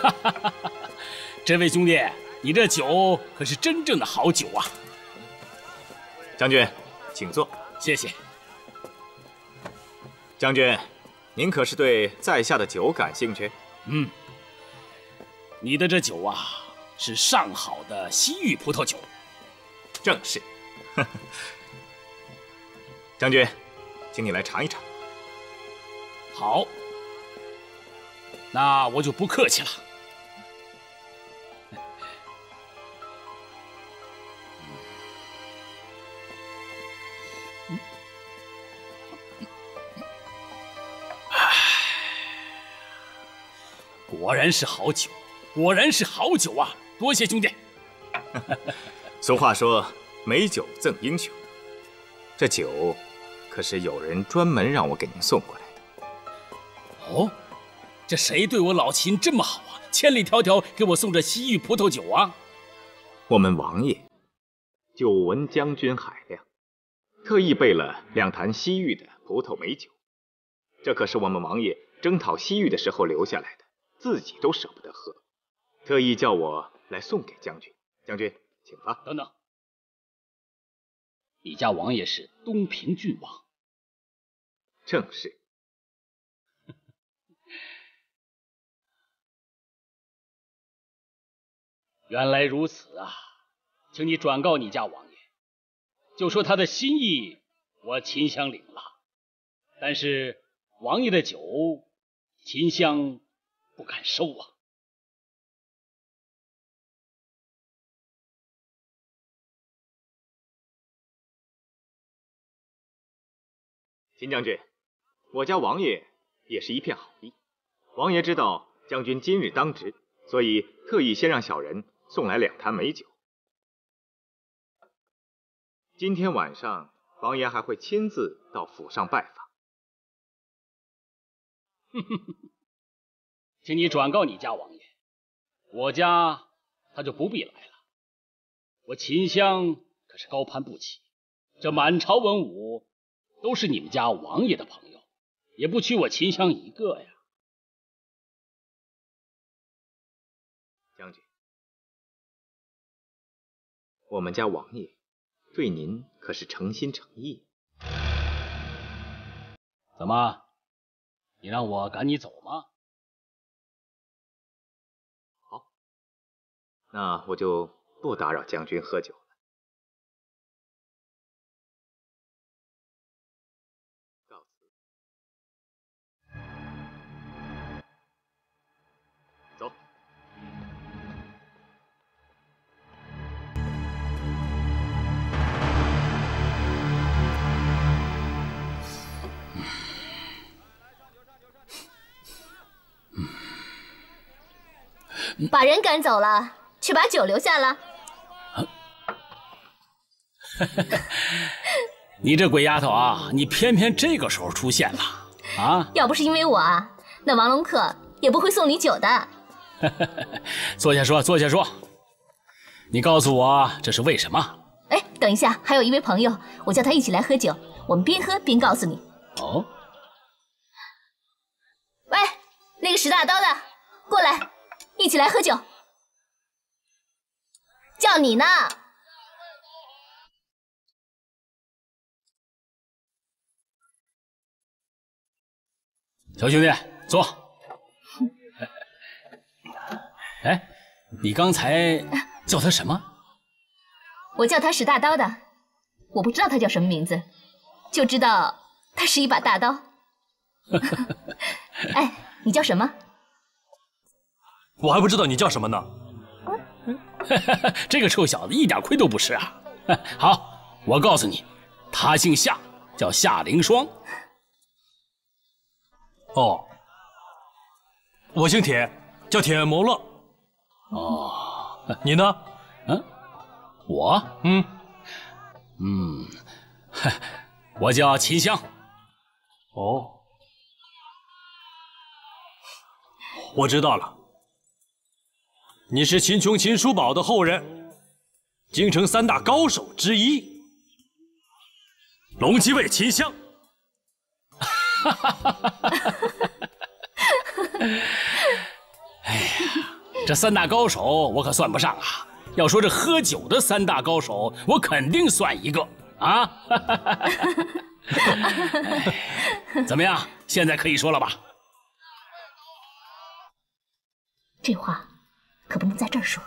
哈，这位兄弟，你这酒可是真正的好酒啊！将军，请坐，谢谢。将军，您可是对在下的酒感兴趣？嗯，你的这酒啊，是上好的西域葡萄酒。正是。将军，请你来尝一尝。好，那我就不客气了。 果然是好酒，果然是好酒啊！多谢兄弟。俗话说，美酒赠英雄。这酒可是有人专门让我给您送过来的。哦，这谁对我老秦这么好啊？千里迢迢给我送这西域葡萄酒啊！我们王爷久闻将军海量，特意备了2坛西域的葡萄美酒。这可是我们王爷征讨西域的时候留下来的。 自己都舍不得喝，特意叫我来送给将军。将军，请吧。等等，你家王爷是东平郡王？正是。原来如此啊，请你转告你家王爷，就说他的心意我秦香领了。但是王爷的酒，秦香不敢收啊。秦将军，我家王爷也是一片好意。王爷知道将军今日当值，所以特意先让小人送来2坛美酒。今天晚上，王爷还会亲自到府上拜访。 请你转告你家王爷，我家他就不必来了。我秦香可是高攀不起，这满朝文武都是你们家王爷的朋友，也不屈我秦香一个呀。将军，我们家王爷对您可是诚心诚意。怎么？ 你让我赶你走吗？好，那我就不打扰将军喝酒了。告辞。走。嗯。 把人赶走了，却把酒留下了。你这鬼丫头啊，你偏偏这个时候出现了啊！要不是因为我啊，那王龙客也不会送你酒的。坐下说，坐下说。你告诉我这是为什么？哎，等一下，还有一位朋友，我叫他一起来喝酒，我们边喝边告诉你。哦。喂，那个使大刀的，过来。 一起来喝酒，叫你呢。小兄弟，坐。哎，你刚才叫他什么？我叫他使大刀的，我不知道他叫什么名字，就知道他是一把大刀。哎，你叫什么？ 我还不知道你叫什么呢，这个臭小子一点亏都不吃啊！好，我告诉你，他姓夏，叫夏凌霜。哦，我姓铁，叫铁谋乐。哦，你呢？嗯，我，我叫秦香。哦，我知道了。 你是秦琼、秦叔宝的后人，京城3大高手之一，龙骑尉秦香。哎呀，这3大高手我可算不上啊！要说这喝酒的3大高手，我肯定算一个啊！怎么样？现在可以说了吧？这话。 可不能在这儿说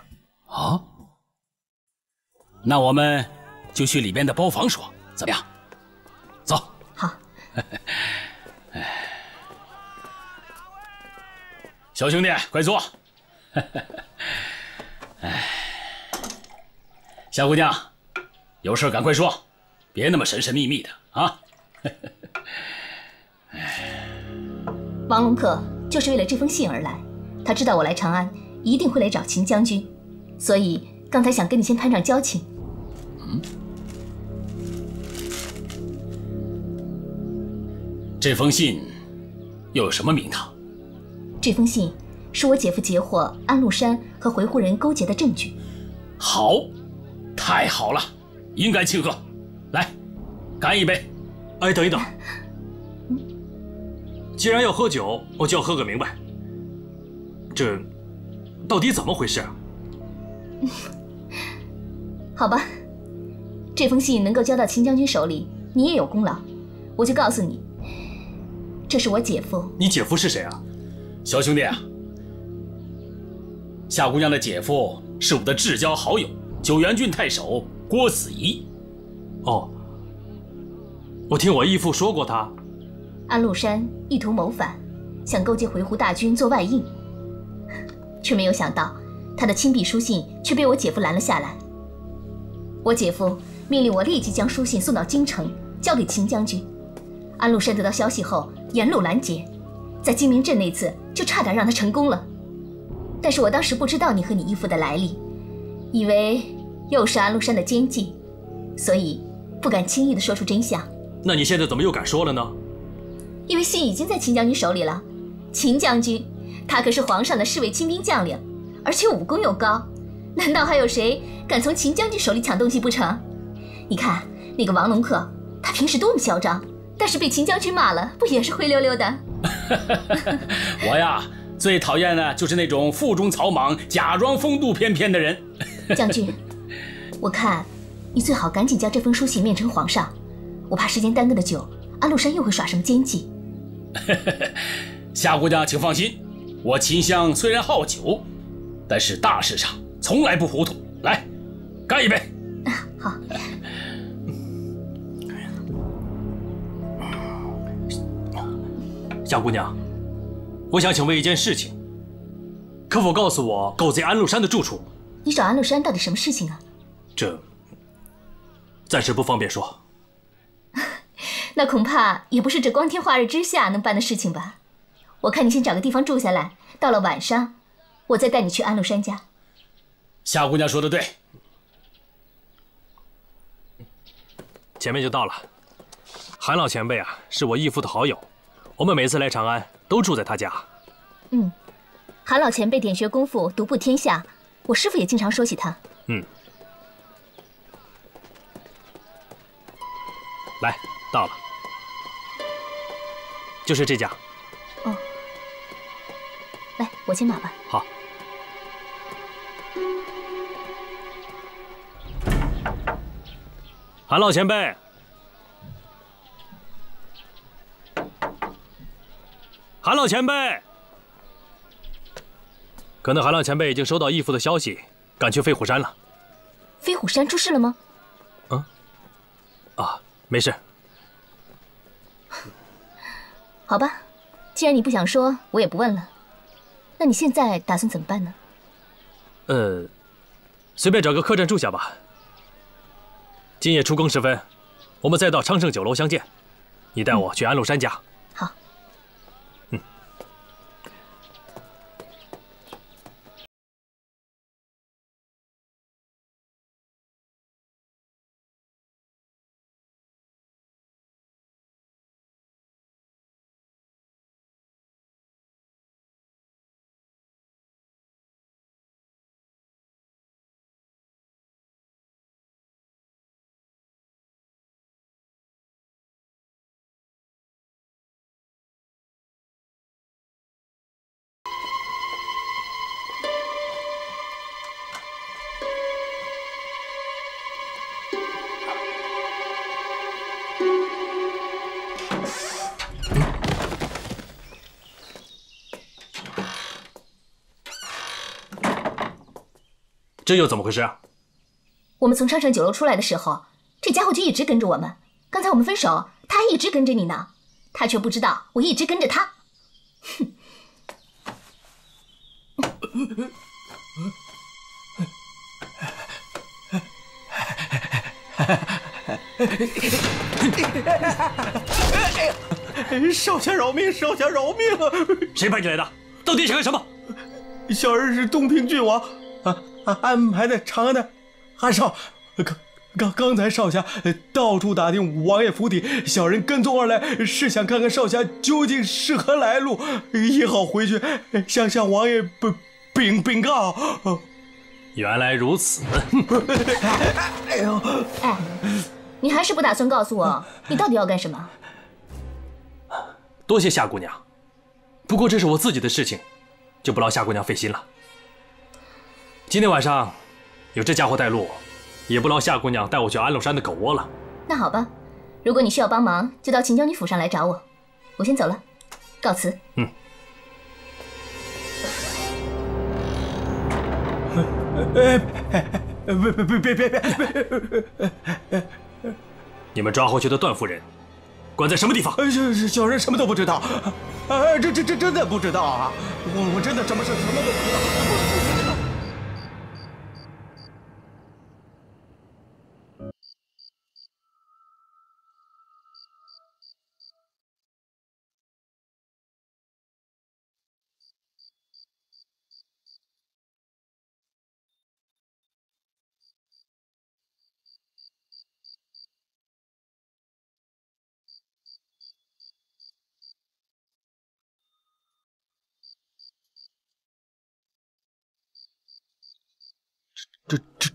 啊！那我们就去里边的包房说，怎么样？走。好。小兄弟，快坐。哎，夏姑娘，有事赶快说，别那么神神秘秘的啊！王龙客就是为了这封信而来，他知道我来长安。 一定会来找秦将军，所以刚才想跟你先攀上交情。嗯，这封信又有什么名堂？这封信是我姐夫截获安禄山和回鹘人勾结的证据。好，太好了，应该庆贺。来，干一杯。哎，等一等，既然要喝酒，我就要喝个明白。这。 到底怎么回事啊？好吧，这封信能够交到秦将军手里，你也有功劳。我就告诉你，这是我姐夫。你姐夫是谁啊？小兄弟啊，夏姑娘的姐夫是我的至交好友，九原郡太守郭子仪。哦，我听我义父说过他，安禄山意图谋反，想勾结回鹘大军做外应，却没有想到他的亲笔书信却被我姐夫拦了下来。我姐夫命令我立即将书信送到京城，交给秦将军。安禄山得到消息后，沿路拦截，在金陵镇那次就差点让他成功了。但是我当时不知道你和你义父的来历，以为又是安禄山的奸计，所以不敢轻易的说出真相。那你现在怎么又敢说了呢？因为信已经在秦将军手里了。秦将军，他可是皇上的侍卫亲兵将领，而且武功又高，难道还有谁敢从秦将军手里抢东西不成？你看那个王龙客，他平时多么嚣张，但是被秦将军骂了，不也是灰溜溜的？我呀，最讨厌的就是那种腹中草莽、假装风度翩翩的人。将军，我看你最好赶紧将这封书信面呈皇上，我怕时间耽搁的久，安禄山又会耍什么奸计。夏姑娘，请放心，我秦香虽然好酒，但是大事上从来不糊涂。来，干一杯！好。夏姑娘，我想请问一件事情，可否告诉我狗贼安禄山的住处？你找安禄山到底什么事情啊？这暂时不方便说。那恐怕也不是这光天化日之下能办的事情吧？我看你先找个地方住下来，到了晚上，我再带你去安禄山家。夏姑娘说的对，前面就到了。韩老前辈啊，是我义父的好友。我们每次来长安都住在他家。嗯，韩老前辈点学功夫，独步天下，我师父也经常说起他。嗯，来，到了，就是这家。哦，来，我牵马吧。好。韩老前辈。韩老前辈，可能韩老前辈已经收到义父的消息，赶去飞虎山了。飞虎山出事了吗？啊，啊，没事。好吧，既然你不想说，我也不问了。那你现在打算怎么办呢？随便找个客栈住下吧。今夜初更时分，我们再到昌盛酒楼相见。你带我去安禄山家。好。这又怎么回事啊？我们从昌盛酒楼出来的时候，这家伙就一直跟着我们。刚才我们分手，他还一直跟着你呢。他却不知道我一直跟着他。哼！少侠饶命！少侠饶命！谁派你来的？到底想干什么？小儿是东平郡王。安排在长安的韩少，刚才少侠到处打听王爷府邸，小人跟踪而来，是想看看少侠究竟是何来路，也好回去向王爷禀告。原来如此。哎呦，哎，你还是不打算告诉我你到底要干什么？多谢夏姑娘，不过这是我自己的事情，就不劳夏姑娘费心了。今天晚上有这家伙带路，也不劳夏姑娘带我去安禄山的狗窝了。那好吧，如果你需要帮忙，就到秦将军府上来找我。我先走了，告辞。嗯。别！你们抓回去的段夫人，关在什么地方？小人什么都不知道，这真的不知道啊！我真的什么都不知道。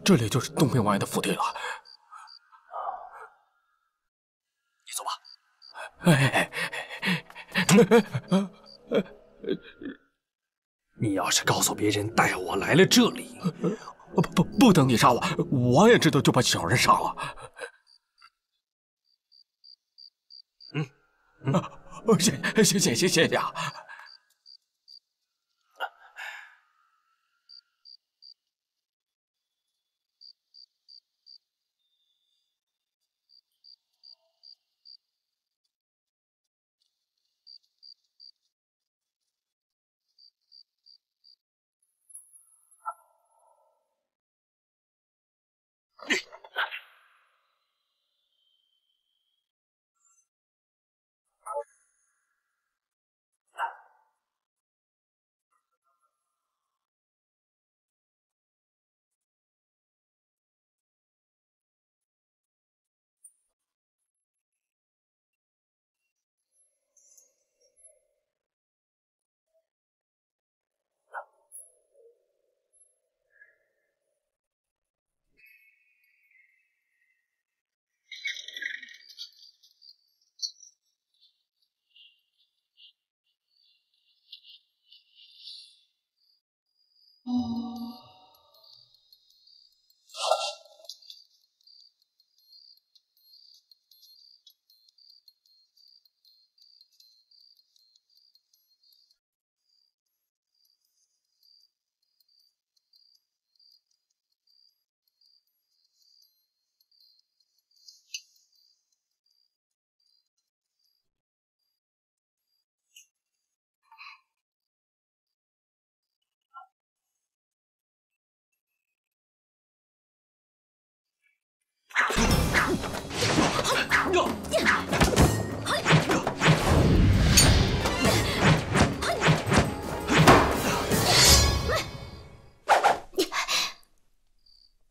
这里就是东平王爷的府邸了，你走吧。你要是告诉别人带我来了这里，不等你杀我，王爷知道就把小人杀了。谢谢啊。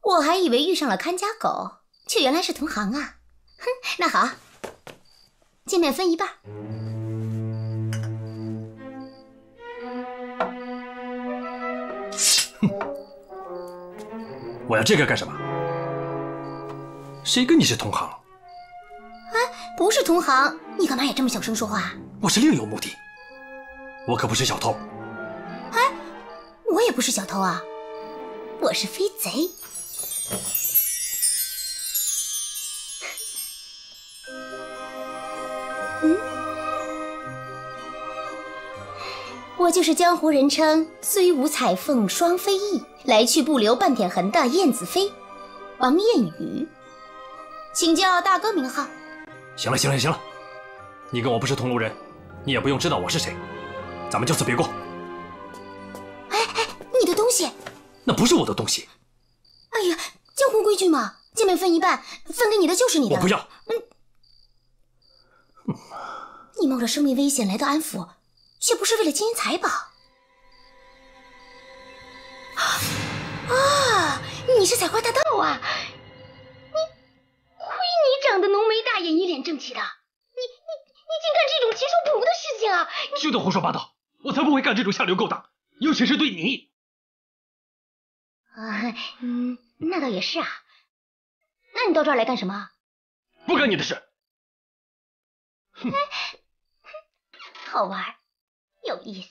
我还以为遇上了看家狗，却原来是同行啊！哼，那好，见面分一半。 我要这个干什么？谁跟你是同行？哎，不是同行，你干嘛也这么小声说话？我是另有目的，我可不是小偷。哎，我也不是小偷啊，我是飞贼。嗯，我就是江湖人称“虽无彩凤双飞翼”。 来去不留半点痕的燕子飞，王燕宇，请教大哥名号。行了，你跟我不是同路人，你也不用知道我是谁，咱们就此别过。哎，你的东西？那不是我的东西。哎呀，江湖规矩嘛，见面分一半，分给你的就是你的。我不要。你冒着生命危险来到安府，却不是为了金银财宝。 啊！你是采花大盗啊！亏你长得浓眉大眼，一脸正气的，你竟干这种禽兽不如的事情啊！休得胡说八道，我才不会干这种下流勾当，尤其是对你。啊，那倒也是啊。那你到这儿来干什么？不干你的事。哼，好玩，有意思。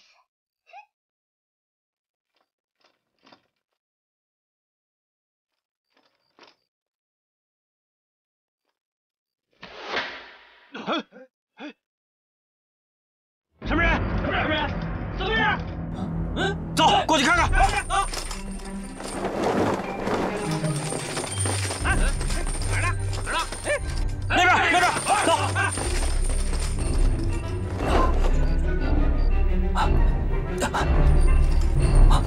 什么人？什么人？走，过去看看。啊！哎，哪儿呢？那边，走。们！啊！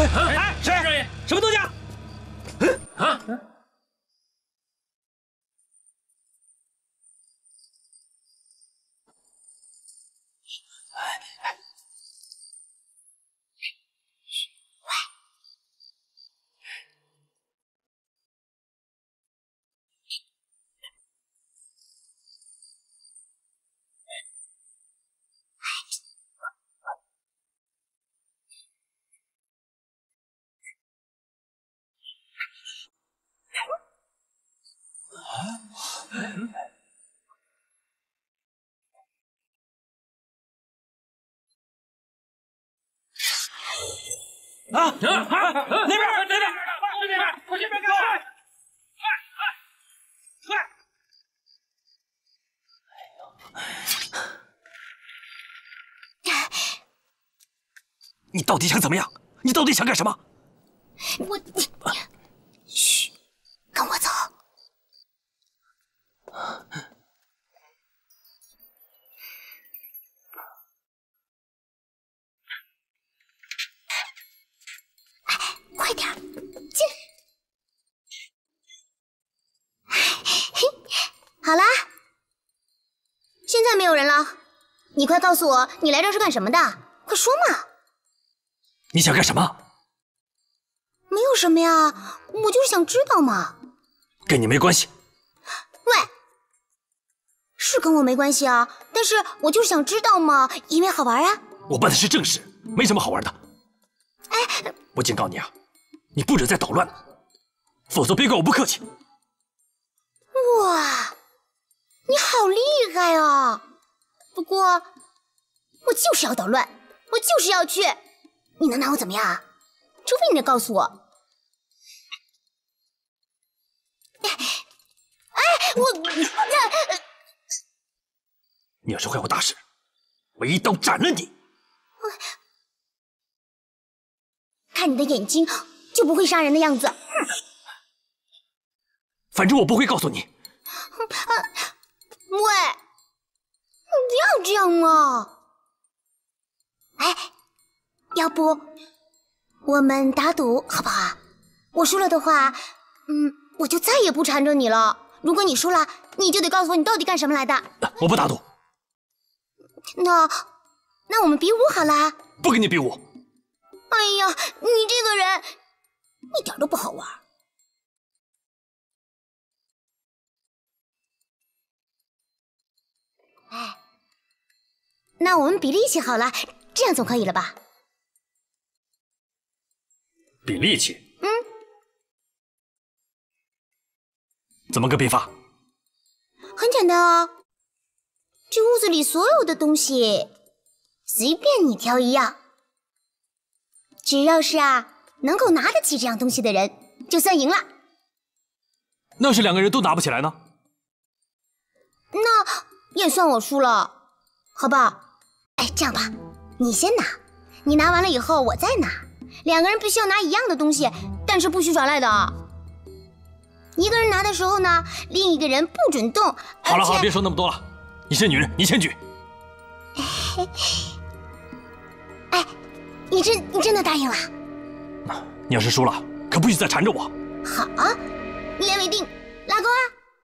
哎，谁让你什么东西？啊！ 啊！那边，那边，快这边给我！快！你到底想怎么样？你到底想干什么？我……嘘，跟我走。 快点，进！好啦，现在没有人了。你快告诉我，你来这是干什么的？快说嘛！你想干什么？没有什么呀，我就是想知道嘛。跟你没关系。喂，是跟我没关系啊，但是我就是想知道嘛，因为好玩啊。我办的是正事，没什么好玩的。哎，我警告你啊！ 你不准再捣乱了，否则别怪我不客气。哇，你好厉害啊！不过我就是要捣乱，我就是要去，你能拿我怎么样啊？除非你得告诉我。哎，你要是坏我大事，我一刀斩了你！看你的眼睛。 就不会杀人的样子。反正我不会告诉你。喂，你不要这样嘛！哎，要不我们打赌好不好？我输了的话，我就再也不缠着你了。如果你输了，你就得告诉我你到底干什么来的。我不打赌。那我们比武好啦。不跟你比武。哎呀，你这个人！ 一点都不好玩。哎，那我们比力气好了，这样总可以了吧？比力气？怎么个比法？很简单啊，这屋子里所有的东西，随便你挑一样，只要是啊。 能够拿得起这样东西的人，就算赢了。那是两个人都拿不起来呢？那也算我输了，好不好？哎，这样吧，你先拿，你拿完了以后我再拿，两个人必须要拿一样的东西，但是不许耍赖的啊。一个人拿的时候呢，另一个人不准动。好了好了，别说那么多了，你是女人，你先举。哎，你真的答应了？ 你要是输了，可不许再缠着我。好，一言为定，拉钩啊！